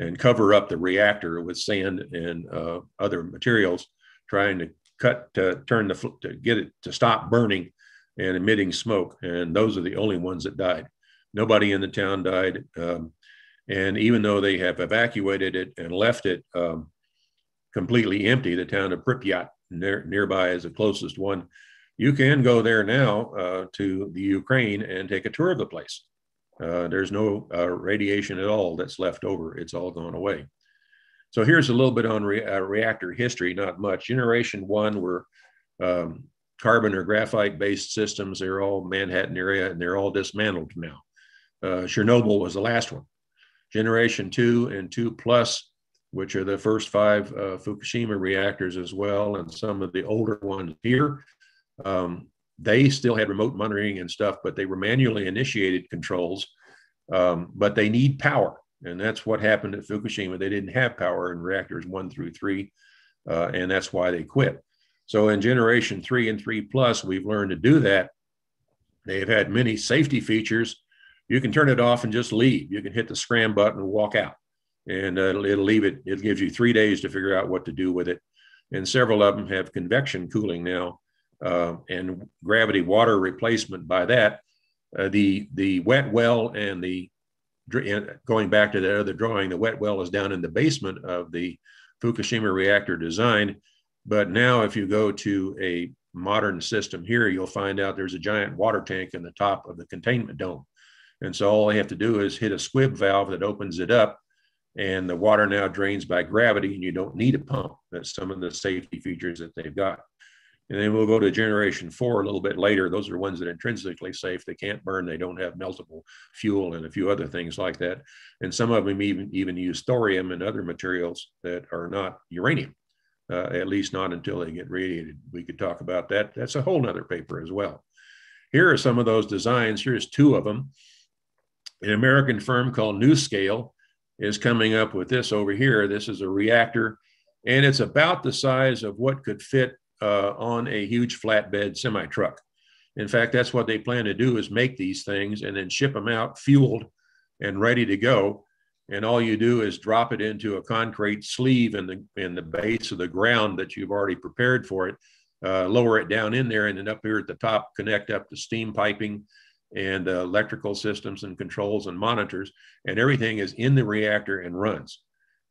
and cover up the reactor with sand and uh, other materials, trying to cut, to turn the, to get it to stop burning and emitting smoke, and those are the only ones that died. Nobody in the town died, um, and even though they have evacuated it and left it um, completely empty, the town of Pripyat near, nearby is the closest one. You can go there now uh, to the Ukraine and take a tour of the place. Uh, there's no uh, radiation at all that's left over. It's all gone away. So here's a little bit on re uh, reactor history, not much. Generation one were um, carbon or graphite-based systems. They're all Manhattan area, and they're all dismantled now. Uh, Chernobyl was the last one. Generation two and two plus, which are the first five uh, Fukushima reactors as well, and some of the older ones here, um, they still had remote monitoring and stuff, but they were manually initiated controls, um, but they need power. And that's what happened at Fukushima. They didn't have power in reactors one through three, uh, and that's why they quit. So in generation three and three plus, we've learned to do that. They've had many safety features. You can turn it off and just leave. You can hit the scram button and walk out, and uh, it'll, it'll leave it. It gives you three days to figure out what to do with it. And several of them have convection cooling now uh, and gravity water replacement by that. Uh, the, the wet well and the, going back to the other drawing, the wet well is down in the basement of the Fukushima reactor design. But now if you go to a modern system here, you'll find out there's a giant water tank in the top of the containment dome. And so all they have to do is hit a squib valve that opens it up, and the water now drains by gravity, and you don't need a pump. That's some of the safety features that they've got. And then we'll go to generation four a little bit later. Those are ones that are intrinsically safe. They can't burn. They don't have meltable fuel and a few other things like that. And some of them even, even use thorium and other materials that are not uranium. Uh, at least not until they get radiated. We could talk about that. That's a whole nother paper as well. Here are some of those designs. Here's two of them. An American firm called NuScale is coming up with this over here. This is a reactor, and it's about the size of what could fit uh, on a huge flatbed semi-truck. In fact, that's what they plan to do, is make these things and then ship them out fueled and ready to go. And all you do is drop it into a concrete sleeve in the, in the base of the ground that you've already prepared for it, uh, lower it down in there, and then up here at the top, connect up to steam piping and uh, electrical systems and controls and monitors, and everything is in the reactor and runs.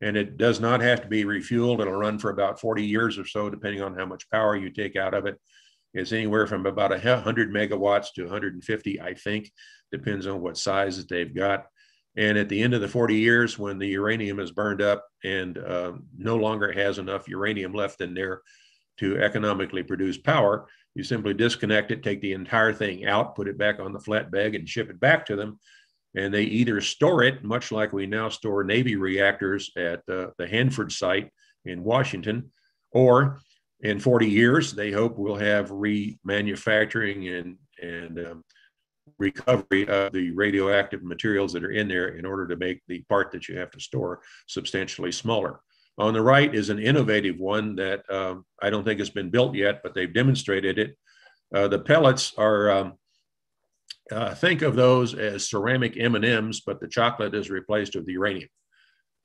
And it does not have to be refueled. It'll run for about forty years or so, depending on how much power you take out of it. It's anywhere from about one hundred megawatts to one hundred fifty, I think, depends on what size that they've got. And at the end of the forty years, when the uranium is burned up and uh, no longer has enough uranium left in there to economically produce power, you simply disconnect it, take the entire thing out, put it back on the flatbed, and ship it back to them. And they either store it, much like we now store Navy reactors at uh, the Hanford site in Washington, or in forty years, they hope we'll have remanufacturing and, and um, recovery of the radioactive materials that are in there in order to make the part that you have to store substantially smaller. On the right is an innovative one that um, I don't think has been built yet, but they've demonstrated it. Uh, the pellets are, um, uh, think of those as ceramic M and M's, but the chocolate is replaced with the uranium.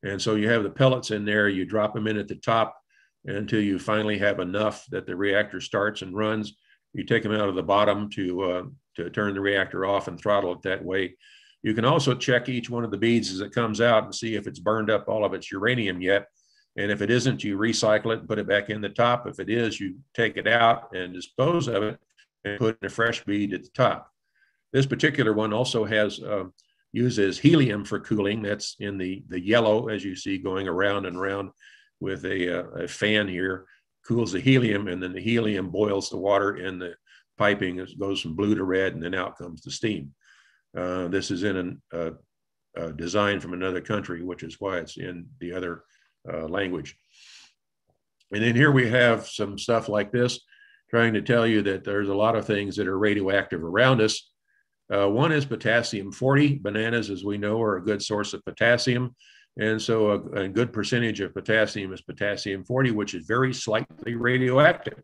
And so you have the pellets in there, you drop them in at the top until you finally have enough that the reactor starts and runs. You take them out of the bottom to, uh, to turn the reactor off and throttle it that way. You can also check each one of the beads as it comes out and see if it's burned up all of its uranium yet. And if it isn't, you recycle it and put it back in the top. If it is, you take it out and dispose of it and put in a fresh bead at the top. This particular one also has uh, uses helium for cooling. That's in the, the yellow, as you see, going around and around with a, uh, a fan here, cools the helium, and then the helium boils the water in the piping. It goes from blue to red, and then out comes the steam. Uh, this is in an, uh, a design from another country, which is why it's in the other uh, language. And then here we have some stuff like this, trying to tell you that there's a lot of things that are radioactive around us. Uh, one is potassium forty. Bananas, as we know, are a good source of potassium. And so a, a good percentage of potassium is potassium forty, which is very slightly radioactive.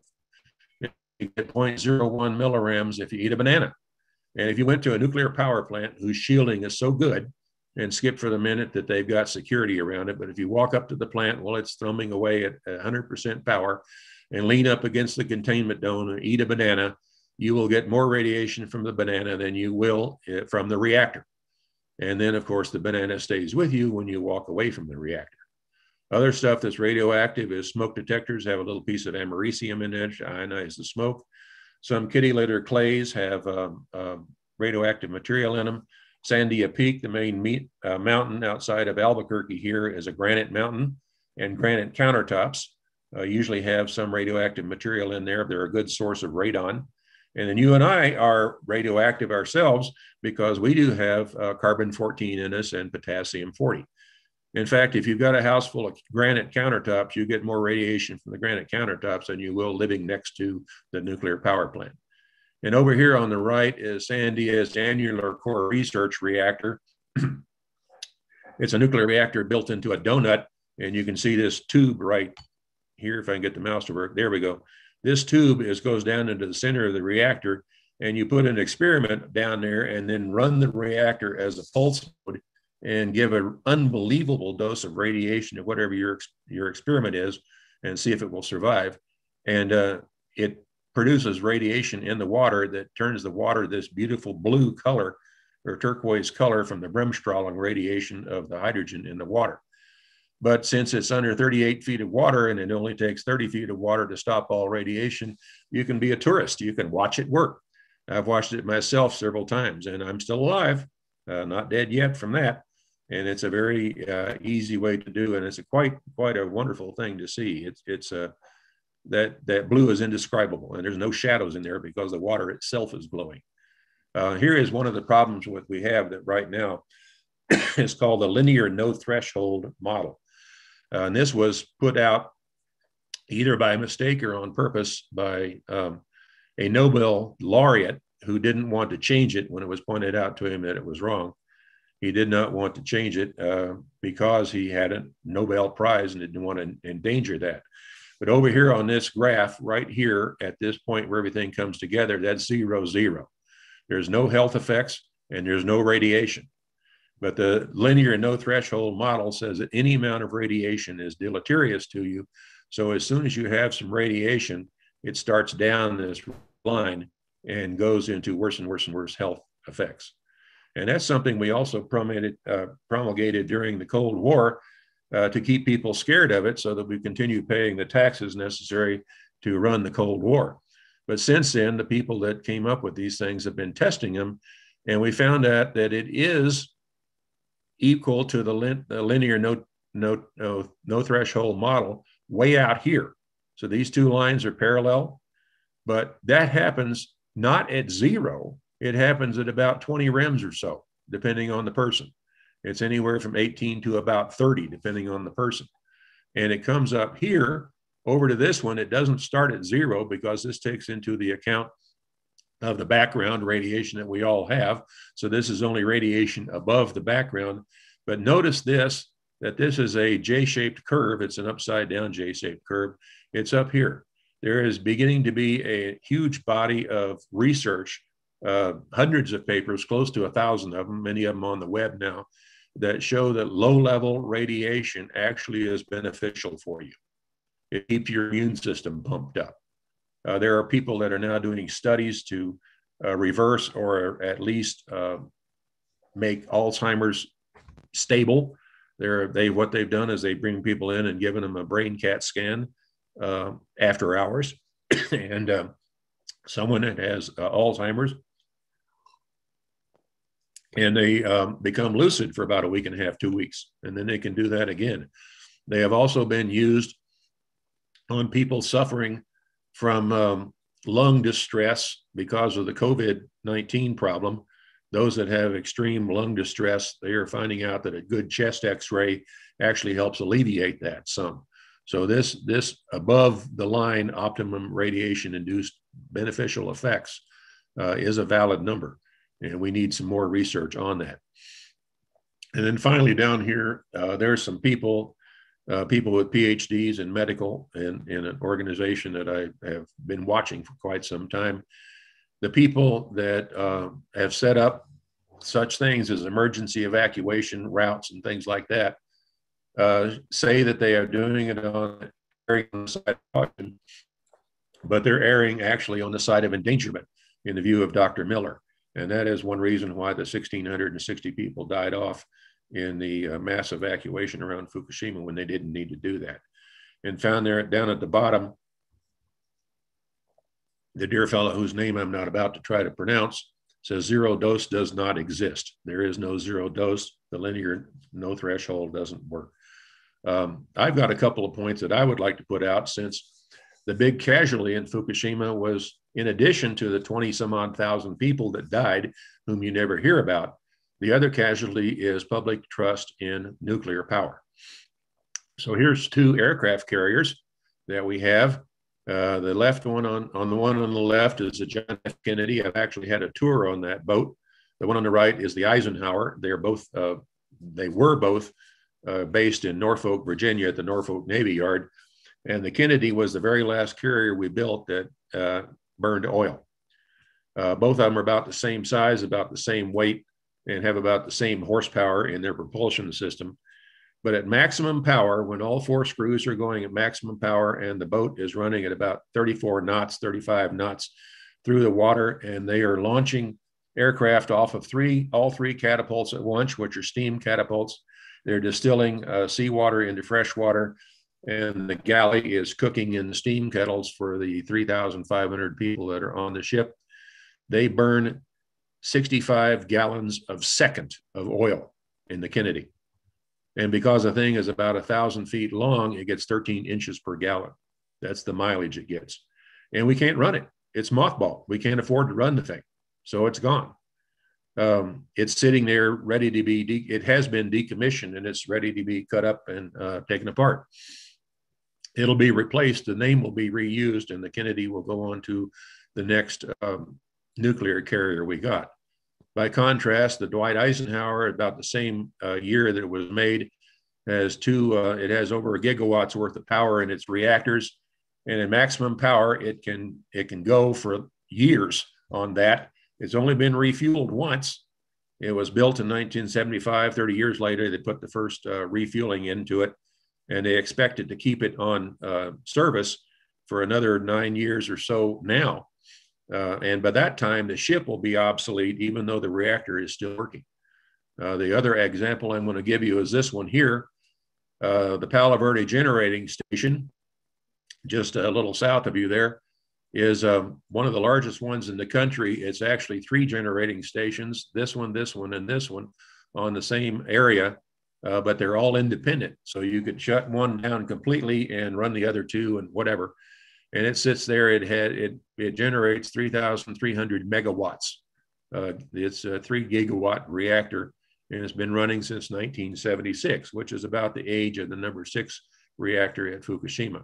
You get zero point zero one milligrams if you eat a banana. And if you went to a nuclear power plant whose shielding is so good, and skip for the minute that they've got security around it, but if you walk up to the plant while it's thumbing away at one hundred percent power and lean up against the containment dome and eat a banana, you will get more radiation from the banana than you will from the reactor. And then, of course, the banana stays with you when you walk away from the reactor. Other stuff that's radioactive is smoke detectors have a little piece of americium in it to ionize the smoke. Some kitty litter clays have um, uh, radioactive material in them. Sandia Peak, the main meet, uh, mountain outside of Albuquerque here, is a granite mountain, and granite countertops uh, usually have some radioactive material in there. They're a good source of radon. And then you and I are radioactive ourselves because we do have uh, carbon fourteen in us and potassium forty. In fact, if you've got a house full of granite countertops, you get more radiation from the granite countertops than you will living next to the nuclear power plant. And over here on the right is Sandia's Annular Core Research Reactor. It's a nuclear reactor built into a donut, and you can see this tube right here, if I can get the mouse to work. There we go. This tube is, goes down into the center of the reactor, and you put an experiment down there and then run the reactor as a pulse mode and give an unbelievable dose of radiation to whatever your, your experiment is and see if it will survive. And uh, it produces radiation in the water that turns the water this beautiful blue color or turquoise color from the bremsstrahlung radiation of the hydrogen in the water. But since it's under thirty-eight feet of water and it only takes thirty feet of water to stop all radiation, you can be a tourist. You can watch it work. I've watched it myself several times, and I'm still alive, uh, not dead yet from that. And it's a very uh, easy way to do, and it's a quite quite a wonderful thing to see. It's it's a uh, that that blue is indescribable, and there's no shadows in there because the water itself is glowing. Uh, here is one of the problems with we have that right now is called the linear no threshold model. Uh, and this was put out either by mistake or on purpose by um, a Nobel laureate who didn't want to change it when it was pointed out to him that it was wrong. He did not want to change it uh, because he had a Nobel Prize and didn't want to endanger that. But over here on this graph right here at this point where everything comes together, that's zero, zero. There's no health effects and there's no radiation. But the linear and no threshold model says that any amount of radiation is deleterious to you. So as soon as you have some radiation, it starts down this line and goes into worse and worse and worse health effects. And that's something we also promulgated, uh, promulgated during the Cold War uh, to keep people scared of it so that we continue paying the taxes necessary to run the Cold War. But since then, the people that came up with these things have been testing them. And we found out that it is equal to the, lin the linear no, no, no, no threshold model way out here. So these two lines are parallel, but that happens not at zero. It happens at about twenty rems or so, depending on the person. It's anywhere from eighteen to about thirty, depending on the person. And it comes up here over to this one. It doesn't start at zero because this takes into the account of the background radiation that we all have. So this is only radiation above the background. But notice this, that this is a J-shaped curve. It's an upside down J-shaped curve. It's up here. There is beginning to be a huge body of research, uh, hundreds of papers, close to a thousand of them, many of them on the web now, that show that low-level radiation actually is beneficial for you. It keeps your immune system pumped up. Uh, there are people that are now doing studies to uh, reverse or at least uh, make Alzheimer's stable. They're, they, what they've done is they bring people in and given them a brain CAT scan uh, after hours. And uh, someone that has uh, Alzheimer's, and they um, become lucid for about a week and a half, two weeks, and then they can do that again. They have also been used on people suffering from um, lung distress because of the COVID nineteen problem. Those that have extreme lung distress, they are finding out that a good chest x-ray actually helps alleviate that some. So this, this above the line optimum radiation induced beneficial effects uh, is a valid number. And we need some more research on that. And then finally down here, uh, there are some people Uh, people with P H Ds in medical and in an organization that I have been watching for quite some time. The people that uh, have set up such things as emergency evacuation routes and things like that uh, say that they are doing it on the side of caution, but they're erring actually on the side of endangerment in the view of Doctor Miller. And that is one reason why the one thousand six hundred sixty people died off in the uh, mass evacuation around Fukushima when they didn't need to do that. And found there down at the bottom, the dear fellow whose name I'm not about to try to pronounce says zero dose does not exist. There is no zero dose. The linear no threshold doesn't work. Um, I've got a couple of points that I would like to put out, since the big casualty in Fukushima was, in addition to the twenty some odd thousand people that died, whom you never hear about, the other casualty is public trust in nuclear power. So here's two aircraft carriers that we have. Uh, the left one on, on the one on the left is the John F. Kennedy. I've actually had a tour on that boat. The one on the right is the Eisenhower. They're both, uh, they were both uh, based in Norfolk, Virginia at the Norfolk Navy Yard. And the Kennedy was the very last carrier we built that uh, burned oil. Uh, both of them are about the same size, about the same weight, and have about the same horsepower in their propulsion system. But at maximum power, when all four screws are going at maximum power and the boat is running at about thirty-four knots, thirty-five knots through the water, and they are launching aircraft off of three, all three catapults at once, which are steam catapults. They're distilling uh, seawater into fresh water, and the galley is cooking in steam kettles for the three thousand five hundred people that are on the ship. They burn sixty-five gallons of second of oil in the Kennedy. And because the thing is about a thousand feet long, it gets thirteen inches per gallon. That's the mileage it gets. And we can't run it. It's mothballed. We can't afford to run the thing. So it's gone. Um, it's sitting there ready to be, de it has been decommissioned, and it's ready to be cut up and uh, taken apart. It'll be replaced. The name will be reused, and the Kennedy will go on to the next um, nuclear carrier we got. By contrast, the Dwight Eisenhower, about the same uh, year that it was made, has two, uh, it has over a gigawatt's worth of power in its reactors. and at maximum power, it can, it can go for years on that. It's only been refueled once. It was built in nineteen seventy-five, thirty years later, they put the first uh, refueling into it, and they expected to keep it on uh, service for another nine years or so now. Uh, and by that time, the ship will be obsolete, even though the reactor is still working. Uh, the other example I'm going to give you is this one here, uh, the Palo Verde Generating Station, just a little south of you there, is um, one of the largest ones in the country. It's actually three generating stations, this one, this one, and this one, on the same area, uh, but they're all independent. So you could shut one down completely and run the other two and whatever. And it sits there, it, had, it, it generates three thousand three hundred megawatts. Uh, it's a three gigawatt reactor, and it's been running since nineteen seventy-six, which is about the age of the number six reactor at Fukushima.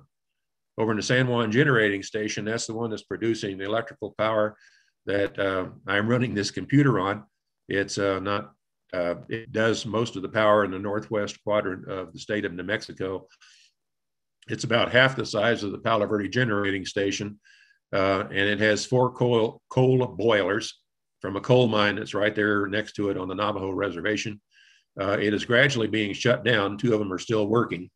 Over in the San Juan generating station, that's the one that's producing the electrical power that uh, I'm running this computer on. It's uh, not, uh, it does most of the power in the northwest quadrant of the state of New Mexico. It's about half the size of the Palo Verde generating station, uh, and it has four coal, coal boilers from a coal mine that's right there next to it on the Navajo reservation. Uh, it is gradually being shut down. Two of them are still working.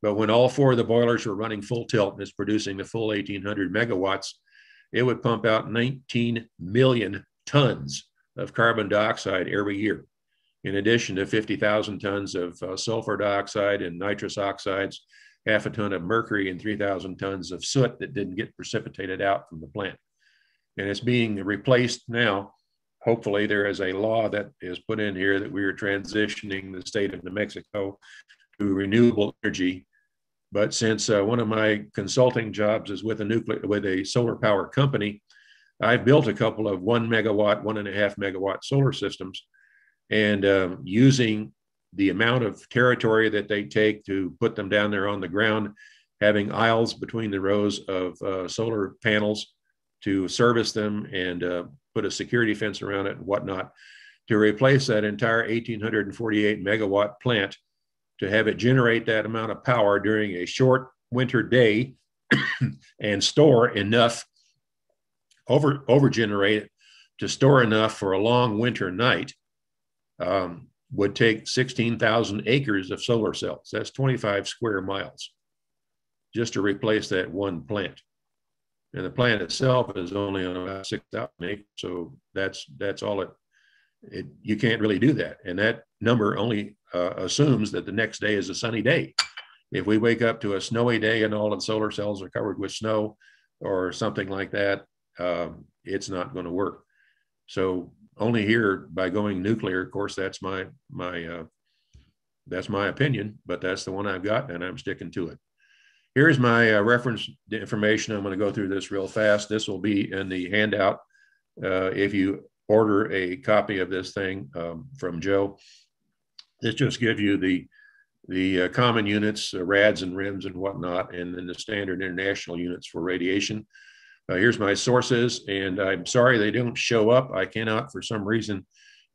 But when all four of the boilers were running full tilt and it's producing the full eighteen hundred megawatts, it would pump out nineteen million tons of carbon dioxide every year, in addition to fifty thousand tons of uh, sulfur dioxide and nitrous oxides, half a ton of mercury, and three thousand tons of soot that didn't get precipitated out from the plant. And it's being replaced now. Hopefully there is a law that is put in here that we are transitioning the state of New Mexico to renewable energy. But since uh, one of my consulting jobs is with a nuclear, with a solar power company, I've built a couple of one megawatt, one and a half megawatt solar systems, and um, using the amount of territory that they take to put them down there on the ground, having aisles between the rows of uh, solar panels to service them and uh, put a security fence around it and whatnot, to replace that entire eighteen forty-eight megawatt plant, to have it generate that amount of power during a short winter day and store enough, over, over generate it, to store enough for a long winter night, um, would take sixteen thousand acres of solar cells. That's twenty-five square miles, just to replace that one plant. And the plant itself is only on about six thousand acres. So that's, that's all it, it, you can't really do that. And that number only Uh, assumes that the next day is a sunny day. If we wake up to a snowy day and all of the solar cells are covered with snow or something like that, um, it's not going to work. So only here by going nuclear. Of course, that's my my uh, that's my opinion, but that's the one I've got, and I'm sticking to it. Here's my uh, reference information. I'm going to go through this real fast. This will be in the handout uh, if you order a copy of this thing um, from Joe. This just gives you the, the uh, common units, uh, rads and rims and whatnot, and then the standard international units for radiation. Uh, here's my sources, and I'm sorry they don't show up. I cannot, for some reason,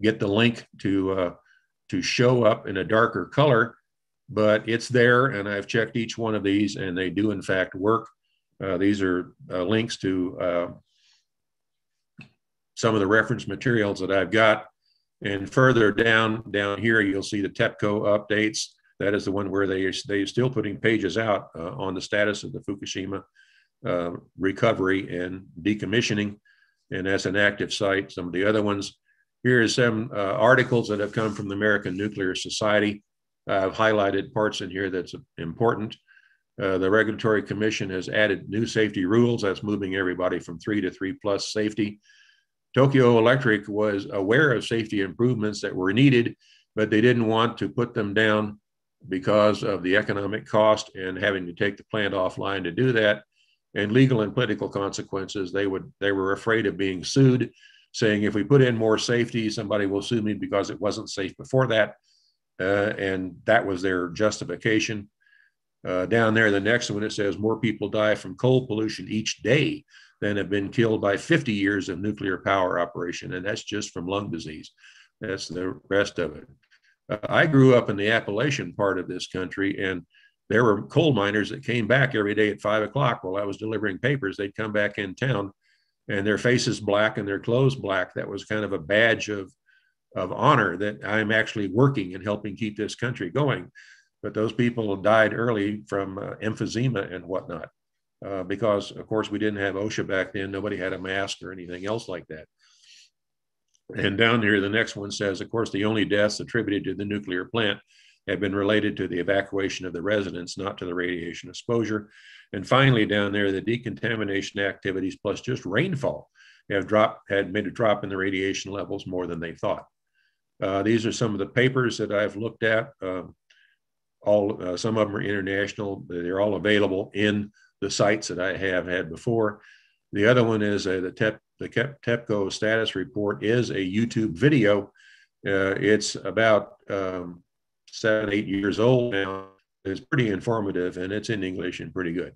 get the link to, uh, to show up in a darker color, but it's there, and I've checked each one of these, and they do, in fact, work. Uh, these are uh, links to uh, some of the reference materials that I've got. And further down, down here, you'll see the TEPCO updates. That is the one where they are, they are still putting pages out uh, on the status of the Fukushima uh, recovery and decommissioning, and that's an active site. Some of the other ones. Here are some uh, articles that have come from the American Nuclear Society. I've highlighted parts in here that's important. Uh, the Regulatory Commission has added new safety rules. That's moving everybody from three to three plus safety. Tokyo Electric was aware of safety improvements that were needed, but they didn't want to put them down because of the economic cost and having to take the plant offline to do that, and legal and political consequences. They would, they were afraid of being sued, saying, if we put in more safety, somebody will sue me because it wasn't safe before that. Uh, and that was their justification. Uh, down there, the next one, it says more people die from coal pollution each day than have been killed by fifty years of nuclear power operation. And that's just from lung disease. That's the rest of it. Uh, I grew up in the Appalachian part of this country, and There were coal miners that came back every day at five o'clock while I was delivering papers. They'd come back in town and their faces black and their clothes black. That was kind of a badge of, of honor that I'm actually working and helping keep this country going. But those people died early from uh, emphysema and whatnot, uh, because of course we didn't have OSHA back then. Nobody had a mask or anything else like that. And down here, the next one says, of course, the only deaths attributed to the nuclear plant have been related to the evacuation of the residents, not to the radiation exposure. And finally, down there, the decontamination activities plus just rainfall have dropped, had made a drop in the radiation levels more than they thought. Uh, these are some of the papers that I've looked at. Um, all uh, some of them are international. They're all available in the sites that I have had before. The other one is uh, the T E P, the TEPCO status report is a YouTube video. Uh, it's about um, seven, eight years old now. It's pretty informative and it's in English and pretty good.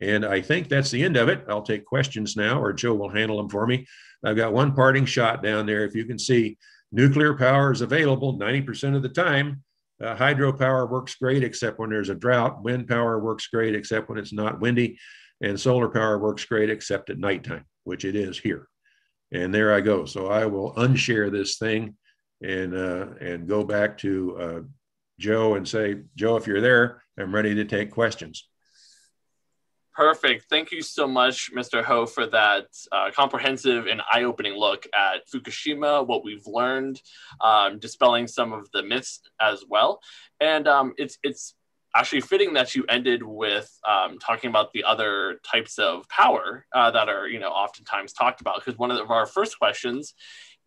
And I think that's the end of it. I'll take questions now, or Joe will handle them for me. I've got one parting shot down there. If you can see, nuclear power is available ninety percent of the time. Uh, hydropower works great, except when there's a drought. Wind power works great, except when it's not windy. And solar power works great, except at nighttime, which it is here. And there I go. So I will unshare this thing and, uh, and go back to uh, Joe and say, Joe, if you're there, I'm ready to take questions. Perfect. Thank you so much, Mister Hoe, for that uh, comprehensive and eye-opening look at Fukushima, what we've learned, um, dispelling some of the myths as well. And um, it's, it's actually fitting that you ended with um, talking about the other types of power uh, that are, you know, oftentimes talked about, because one of our first questions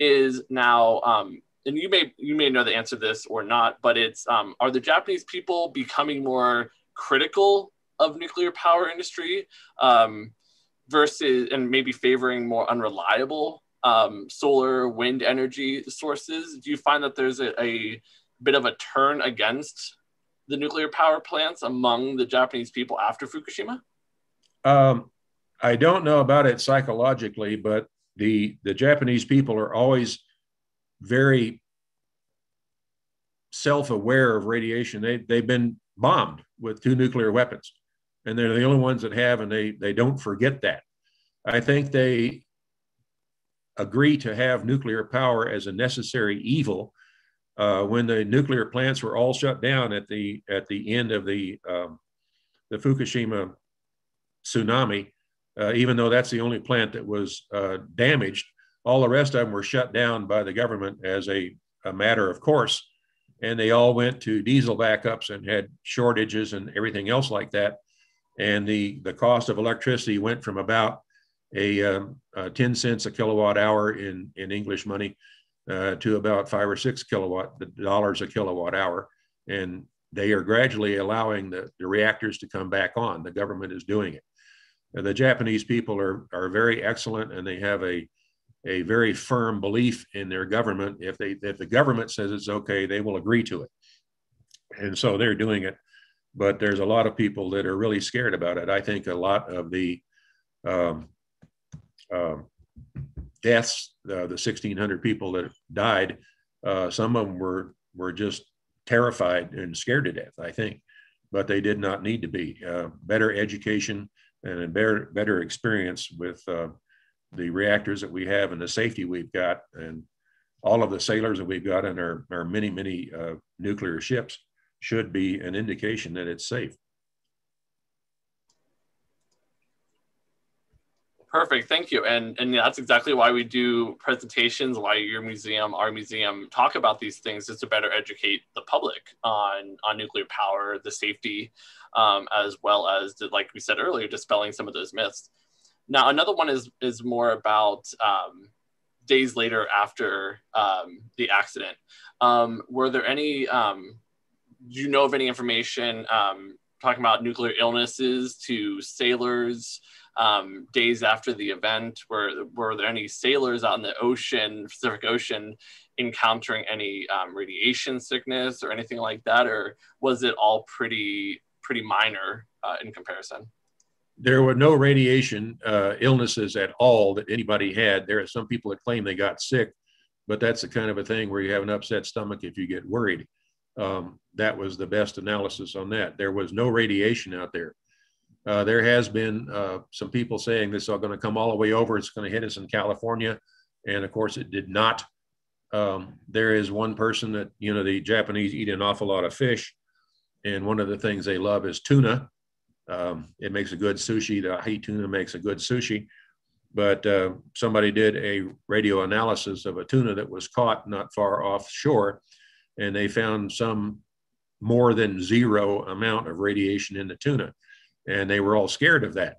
is now, um, and you may, you may know the answer to this or not, but it's, um, are the Japanese people becoming more critical of nuclear power industry um, versus, and maybe favoring more unreliable um, solar, wind energy sources? Do you find that there's a, a bit of a turn against the nuclear power plants among the Japanese people after Fukushima? Um, I don't know about it psychologically, but the, the Japanese people are always very self-aware of radiation. They, they've been bombed with two nuclear weapons. And they're the only ones that have, and they, they don't forget that. I think they agree to have nuclear power as a necessary evil. Uh, when the nuclear plants were all shut down at the, at the end of the, um, the Fukushima tsunami, uh, even though that's the only plant that was uh, damaged, all the rest of them were shut down by the government as a, a matter of course. And they all went to diesel backups and had shortages and everything else like that. And the, the cost of electricity went from about a, um, a ten cents a kilowatt hour in, in English money uh, to about five or six kilowatt dollars a kilowatt hour. And they are gradually allowing the, the reactors to come back on. The government is doing it. And the Japanese people are, are very excellent, and they have a, a very firm belief in their government. If they, if the government says it's okay, they will agree to it. And so they're doing it. But there's a lot of people that are really scared about it. I think a lot of the um, um, deaths, uh, the sixteen hundred people that died, uh, some of them were, were just terrified and scared to death, I think. But they did not need to be. Uh, better education and a better, better experience with uh, the reactors that we have and the safety we've got and all of the sailors that we've got in our, our many, many uh, nuclear ships should be an indication that it's safe. Perfect, thank you. And, and that's exactly why we do presentations, why your museum, our museum talk about these things, is to better educate the public on, on nuclear power, the safety, um, as well as, the, like we said earlier, dispelling some of those myths. Now, another one is, is more about um, days later after um, the accident. Um, were there any, um, do you know of any information um, talking about nuclear illnesses to sailors um, days after the event? Were, were there any sailors out in the ocean, Pacific Ocean, encountering any um, radiation sickness or anything like that? Or was it all pretty, pretty minor uh, in comparison? There were no radiation uh, illnesses at all that anybody had. There are some people that claim they got sick, but that's the kind of a thing where you have an upset stomach if you get worried. um, that was the best analysis on that. There was no radiation out there. Uh, there has been uh, some people saying this is going to come all the way over. It's going to hit us in California. And of course it did not. Um, there is one person that, you know, the Japanese eat an awful lot of fish. And one of the things they love is tuna. Um, it makes a good sushi. The ahi tuna makes a good sushi. But uh, somebody did a radio analysis of a tuna that was caught not far offshore, and they found some more than zero amount of radiation in the tuna. And they were all scared of that.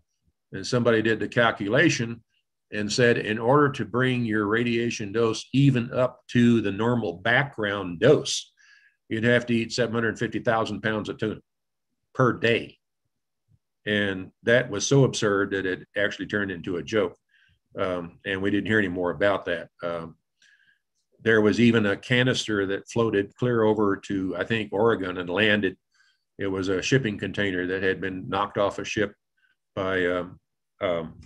And somebody did the calculation and said, in order to bring your radiation dose even up to the normal background dose, you'd have to eat seven hundred fifty thousand pounds of tuna per day. And that was so absurd that it actually turned into a joke. Um, and we didn't hear any more about that. Um, there was even a canister that floated clear over to, I think, Oregon and landed. It was a shipping container that had been knocked off a ship by um, um,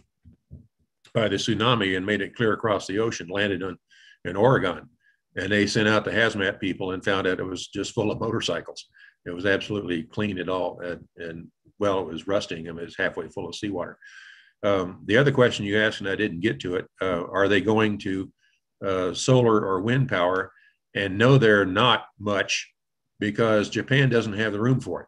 by the tsunami and made it clear across the ocean, landed on, in Oregon. And they sent out the hazmat people and found out it was just full of motorcycles. It was absolutely clean at all. And, and well, it was rusting. I mean, it was halfway full of seawater. Um, the other question you asked, and I didn't get to it, uh, are they going to uh, solar or wind power? And no, they're not much, because Japan doesn't have the room for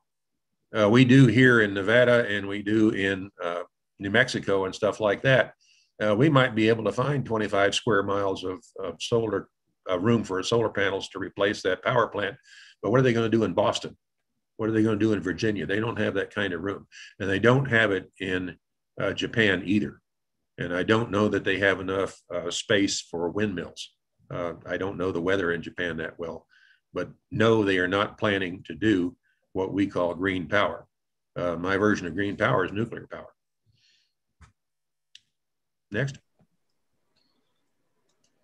it. Uh, we do here in Nevada, and we do in uh, New Mexico and stuff like that. Uh, we might be able to find twenty-five square miles of, of solar uh, room for solar panels to replace that power plant. But what are they going to do in Boston? What are they going to do in Virginia? They don't have that kind of room, and they don't have it in uh, Japan either. And I don't know that they have enough uh, space for windmills. Uh, I don't know the weather in Japan that well. But no, they are not planning to do what we call green power. Uh, my version of green power is nuclear power. Next.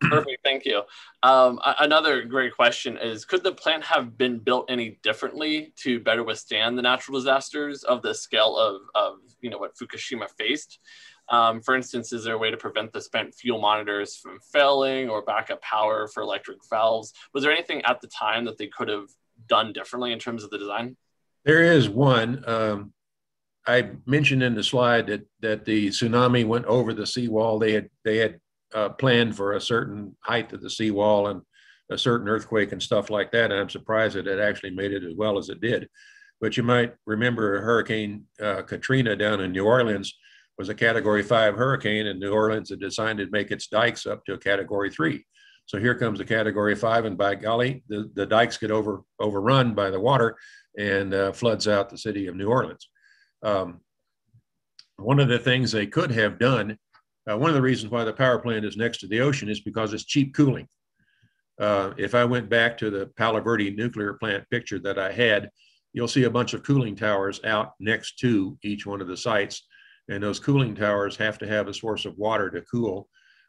Perfect, thank you. Um, another great question is, could the plant have been built any differently to better withstand the natural disasters of the scale of, of you know, what Fukushima faced? Um, for instance, is there a way to prevent the spent fuel monitors from failing or backup power for electric valves? Was there anything at the time that they could have done differently in terms of the design? There is one. Um, I mentioned in the slide that, that the tsunami went over the seawall. They had, they had uh, planned for a certain height of the seawall and a certain earthquake and stuff like that. And I'm surprised that it actually made it as well as it did. But you might remember Hurricane uh, Katrina down in New Orleans was a category five hurricane, and New Orleans had decided to make its dikes up to a category three. So here comes a category five, and by golly, the, the dikes get over, overrun by the water and uh, floods out the city of New Orleans. Um, one of the things they could have done, uh, one of the reasons why the power plant is next to the ocean is because it's cheap cooling. Uh, if I went back to the Palo Verde nuclear plant picture that I had, you'll see a bunch of cooling towers out next to each one of the sites. And those cooling towers have to have a source of water to cool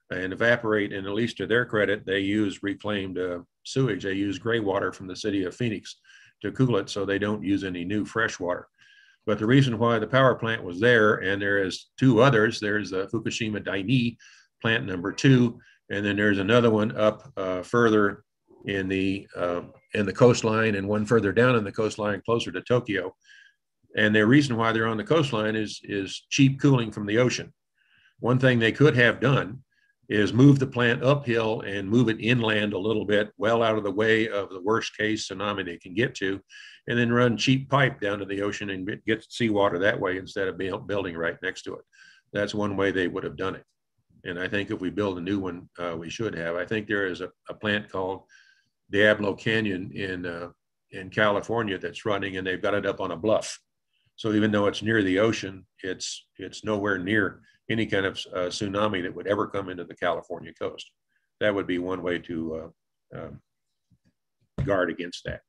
and evaporate. And at least to their credit, they use reclaimed uh, sewage. They use gray water from the city of Phoenix to cool it, so they don't use any new fresh water. But the reason why the power plant was there, and there is two others, there's the Fukushima Daiichi plant number two, and then there's another one up uh, further in the, uh, in the coastline, and one further down in the coastline closer to Tokyo. And the reason why they're on the coastline is, is cheap cooling from the ocean. One thing they could have done is move the plant uphill and move it inland a little bit, well out of the way of the worst case tsunami they can get to, and then run cheap pipe down to the ocean and get seawater that way instead of building right next to it. That's one way they would have done it. And I think if we build a new one, uh, we should have. I think there is a, a plant called Diablo Canyon in, uh, in California that's running, and they've got it up on a bluff. So even though it's near the ocean, it's, it's nowhere near any kind of uh, tsunami that would ever come into the California coast. That would be one way to uh, um, guard against that.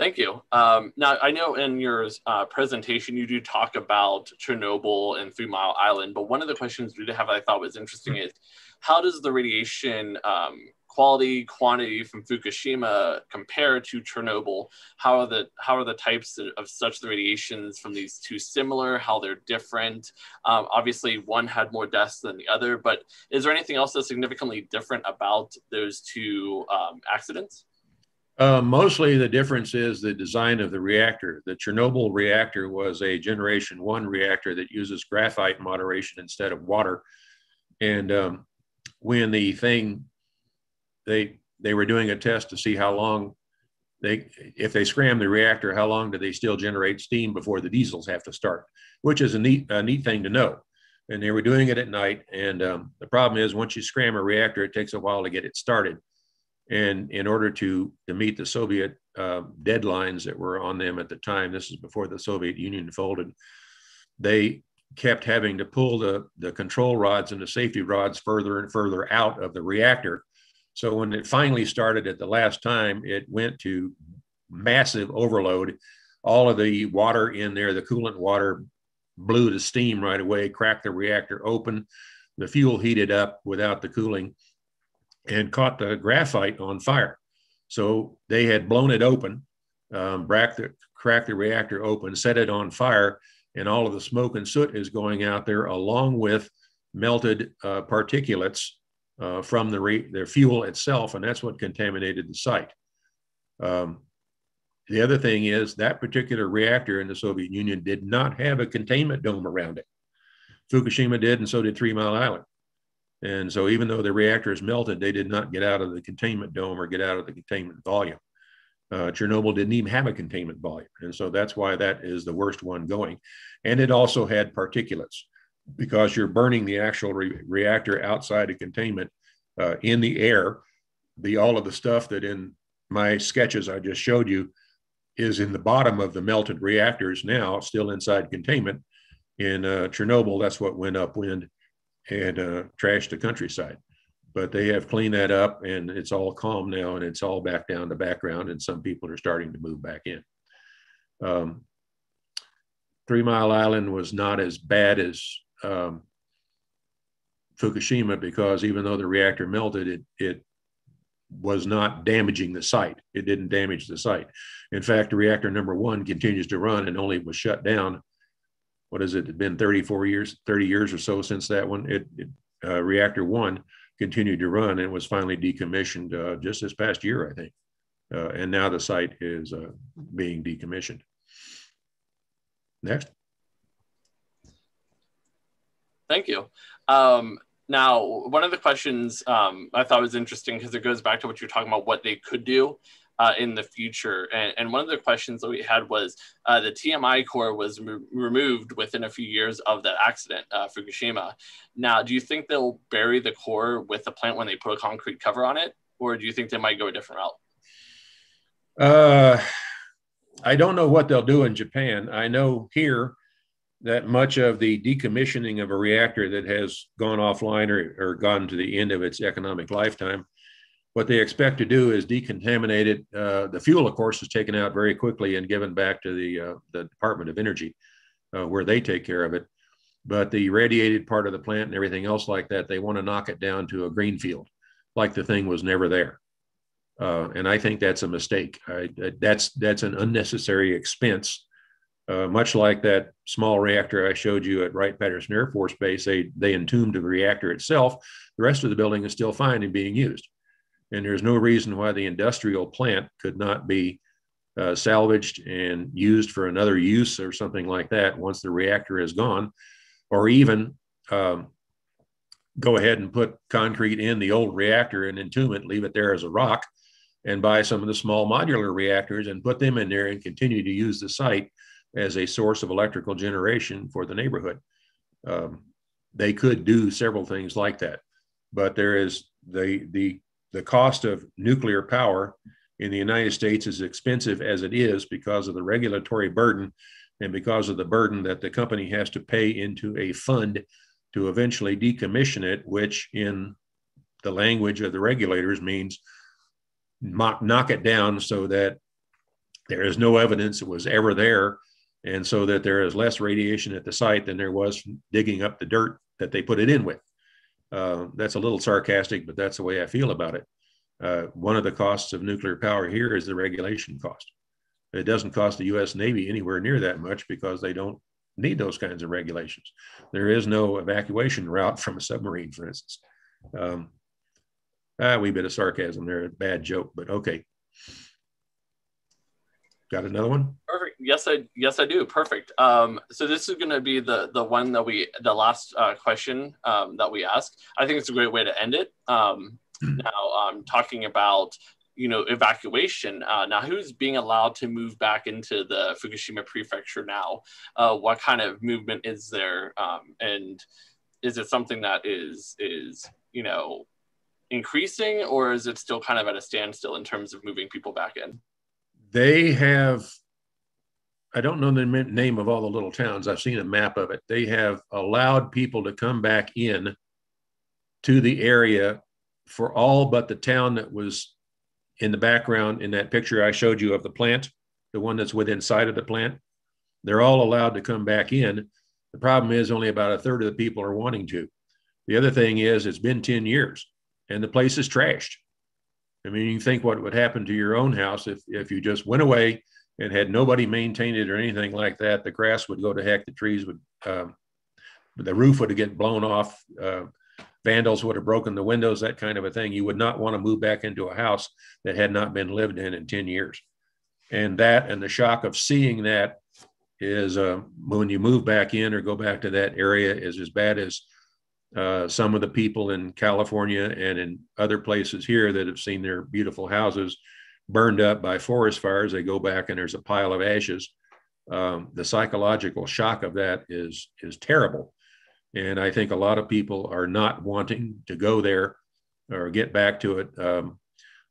Thank you. Um, now, I know in your uh, presentation, you do talk about Chernobyl and Three Mile Island, but one of the questions we did have that I thought was interesting is, how does the radiation um, quality, quantity from Fukushima compare to Chernobyl? How are the, how are the types of such the radiations from these two similar, how they're different? Um, obviously, one had more deaths than the other, but is there anything else that's significantly different about those two um, accidents? Uh, mostly the difference is the design of the reactor. The Chernobyl reactor was a generation one reactor that uses graphite moderation instead of water. And um, when the thing, they, they were doing a test to see how long they, if they scram the reactor, how long do they still generate steam before the diesels have to start, which is a neat, a neat thing to know. And they were doing it at night. And um, the problem is once you scram a reactor, it takes a while to get it started. And in order to, to meet the Soviet uh, deadlines that were on them at the time, this is before the Soviet Union folded, they kept having to pull the, the control rods and the safety rods further and further out of the reactor. So when it finally started at the last time, it went to massive overload. All of the water in there, the coolant water, blew the steam right away, cracked the reactor open. The fuel heated up without the cooling and caught the graphite on fire. So they had blown it open, um, cracked the, cracked the reactor open, set it on fire, and all of the smoke and soot is going out there along with melted uh, particulates uh, from the, re the fuel itself, and that's what contaminated the site. Um, the other thing is that particular reactor in the Soviet Union did not have a containment dome around it. Fukushima did, and so did Three Mile Island. And so even though the reactors melted, they did not get out of the containment dome or get out of the containment volume. Uh, Chernobyl didn't even have a containment volume. And so that's why that is the worst one going. And it also had particulates because you're burning the actual re reactor outside of containment uh, in the air. The, all of the stuff that in my sketches I just showed you is in the bottom of the melted reactors now, still inside containment. In uh, Chernobyl, that's what went upwind and uh, trash the countryside. But they have cleaned that up and it's all calm now and it's all back down to background and some people are starting to move back in. Um, Three Mile Island was not as bad as um, Fukushima because even though the reactor melted, it, it was not damaging the site. It didn't damage the site. In fact, the reactor number one continues to run and only was shut down. What is it? It's been thirty-four years, thirty years or so since that one. It, it uh, reactor one continued to run and was finally decommissioned uh, just this past year, I think. Uh, and now the site is uh, being decommissioned. Next. Thank you. Um, now, one of the questions um, I thought was interesting because it goes back to what you're talking about, what they could do Uh, in the future. And, and one of the questions that we had was uh, the T M I core was re removed within a few years of that accident, uh, Fukushima. Now, do you think they'll bury the core with the plant when they put a concrete cover on it? Or do you think they might go a different route? Uh, I don't know what they'll do in Japan. I know here that much of the decommissioning of a reactor that has gone offline or, or gone to the end of its economic lifetime, what they expect to do is decontaminate it. Uh, the fuel, of course, is taken out very quickly and given back to the, uh, the Department of Energy, uh, where they take care of it. But the radiated part of the plant and everything else like that, they want to knock it down to a green field, like the thing was never there. Uh, and I think that's a mistake. I, that's, that's an unnecessary expense. Uh, much like that small reactor I showed you at Wright-Patterson Air Force Base, they, they entombed the reactor itself. The rest of the building is still fine and being used. And there's no reason why the industrial plant could not be uh, salvaged and used for another use or something like that once the reactor is gone, or even um, go ahead and put concrete in the old reactor and entomb it, leave it there as a rock, and buy some of the small modular reactors and put them in there and continue to use the site as a source of electrical generation for the neighborhood. Um, they could do several things like that, but there is the, the, The cost of nuclear power in the United States is expensive as it is because of the regulatory burden and because of the burden that the company has to pay into a fund to eventually decommission it, which in the language of the regulators means knock it down so that There is no evidence it was ever there, and so that there is less radiation at the site than there was from digging up the dirt that they put it in with. Uh, that's a little sarcastic, but that's the way I feel about it. Uh, one of the costs of nuclear power here is the regulation cost. It doesn't cost the U S Navy anywhere near that much because they don't need those kinds of regulations. There is no evacuation route from a submarine, for instance. Um, ah, wee bit of sarcasm there, a bad joke, but okay. Got another one? Perfect. Yes, I yes I do. Perfect. Um, so this is going to be the the one that we the last uh, question um, that we ask. I think it's a great way to end it. Um, now um, talking about you know evacuation. Uh, now who's being allowed to move back into the Fukushima prefecture now? Uh, what kind of movement is there, um, and is it something that is is you know increasing, or is it still kind of at a standstill in terms of moving people back in? They have, I don't know the name of all the little towns. I've seen a map of it. They have allowed people to come back in to the area for all but the town that was in the background in that picture I showed you of the plant, the one that's within sight of the plant. They're all allowed to come back in. The problem is only about a third of the people are wanting to. The other thing is it's been ten years and the place is trashed. I mean, you think what would happen to your own house if, if you just went away and had nobody maintained it or anything like that. The grass would go to heck, the trees would, um, the roof would get blown off, uh, vandals would have broken the windows, that kind of a thing. You would not want to move back into a house that had not been lived in in ten years. And that and the shock of seeing that is uh, when you move back in or go back to that area is as bad as Uh, some of the people in California and in other places here that have seen their beautiful houses burned up by forest fires. They go back and there's a pile of ashes. Um, the psychological shock of that is, is terrible. And I think a lot of people are not wanting to go there or get back to it. Um,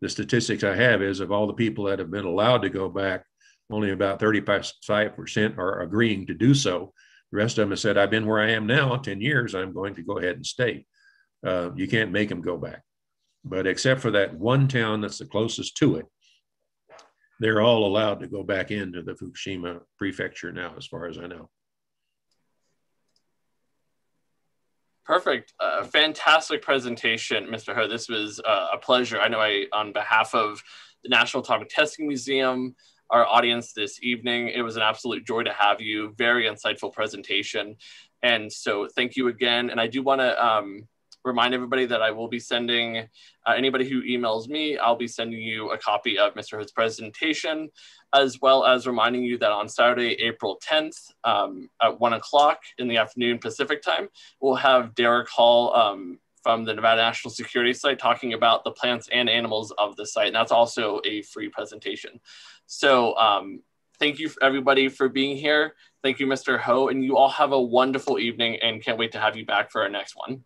the statistics I have is of all the people that have been allowed to go back, only about thirty-five percent are agreeing to do so. The rest of them have said, I've been where I am now, ten years, I'm going to go ahead and stay. Uh, you can't make them go back. But except for that one town that's the closest to it, they're all allowed to go back into the Fukushima prefecture now, as far as I know. Perfect. Uh, fantastic presentation, Mister Hoe. This was uh, a pleasure. I know I, on behalf of the National Atomic Testing Museum, our audience this evening. It was an absolute joy to have you. Very insightful presentation. And so thank you again. And I do want to um, remind everybody that I will be sending, uh, anybody who emails me, I'll be sending you a copy of Mister Hoe's presentation, as well as reminding you that on Saturday, April tenth um, at one o'clock in the afternoon Pacific time, we'll have Derek Hall um, from the Nevada National Security Site talking about the plants and animals of the site. And that's also a free presentation. So um, thank you everybody for being here. Thank you, Mister Hoe, and you all have a wonderful evening and can't wait to have you back for our next one.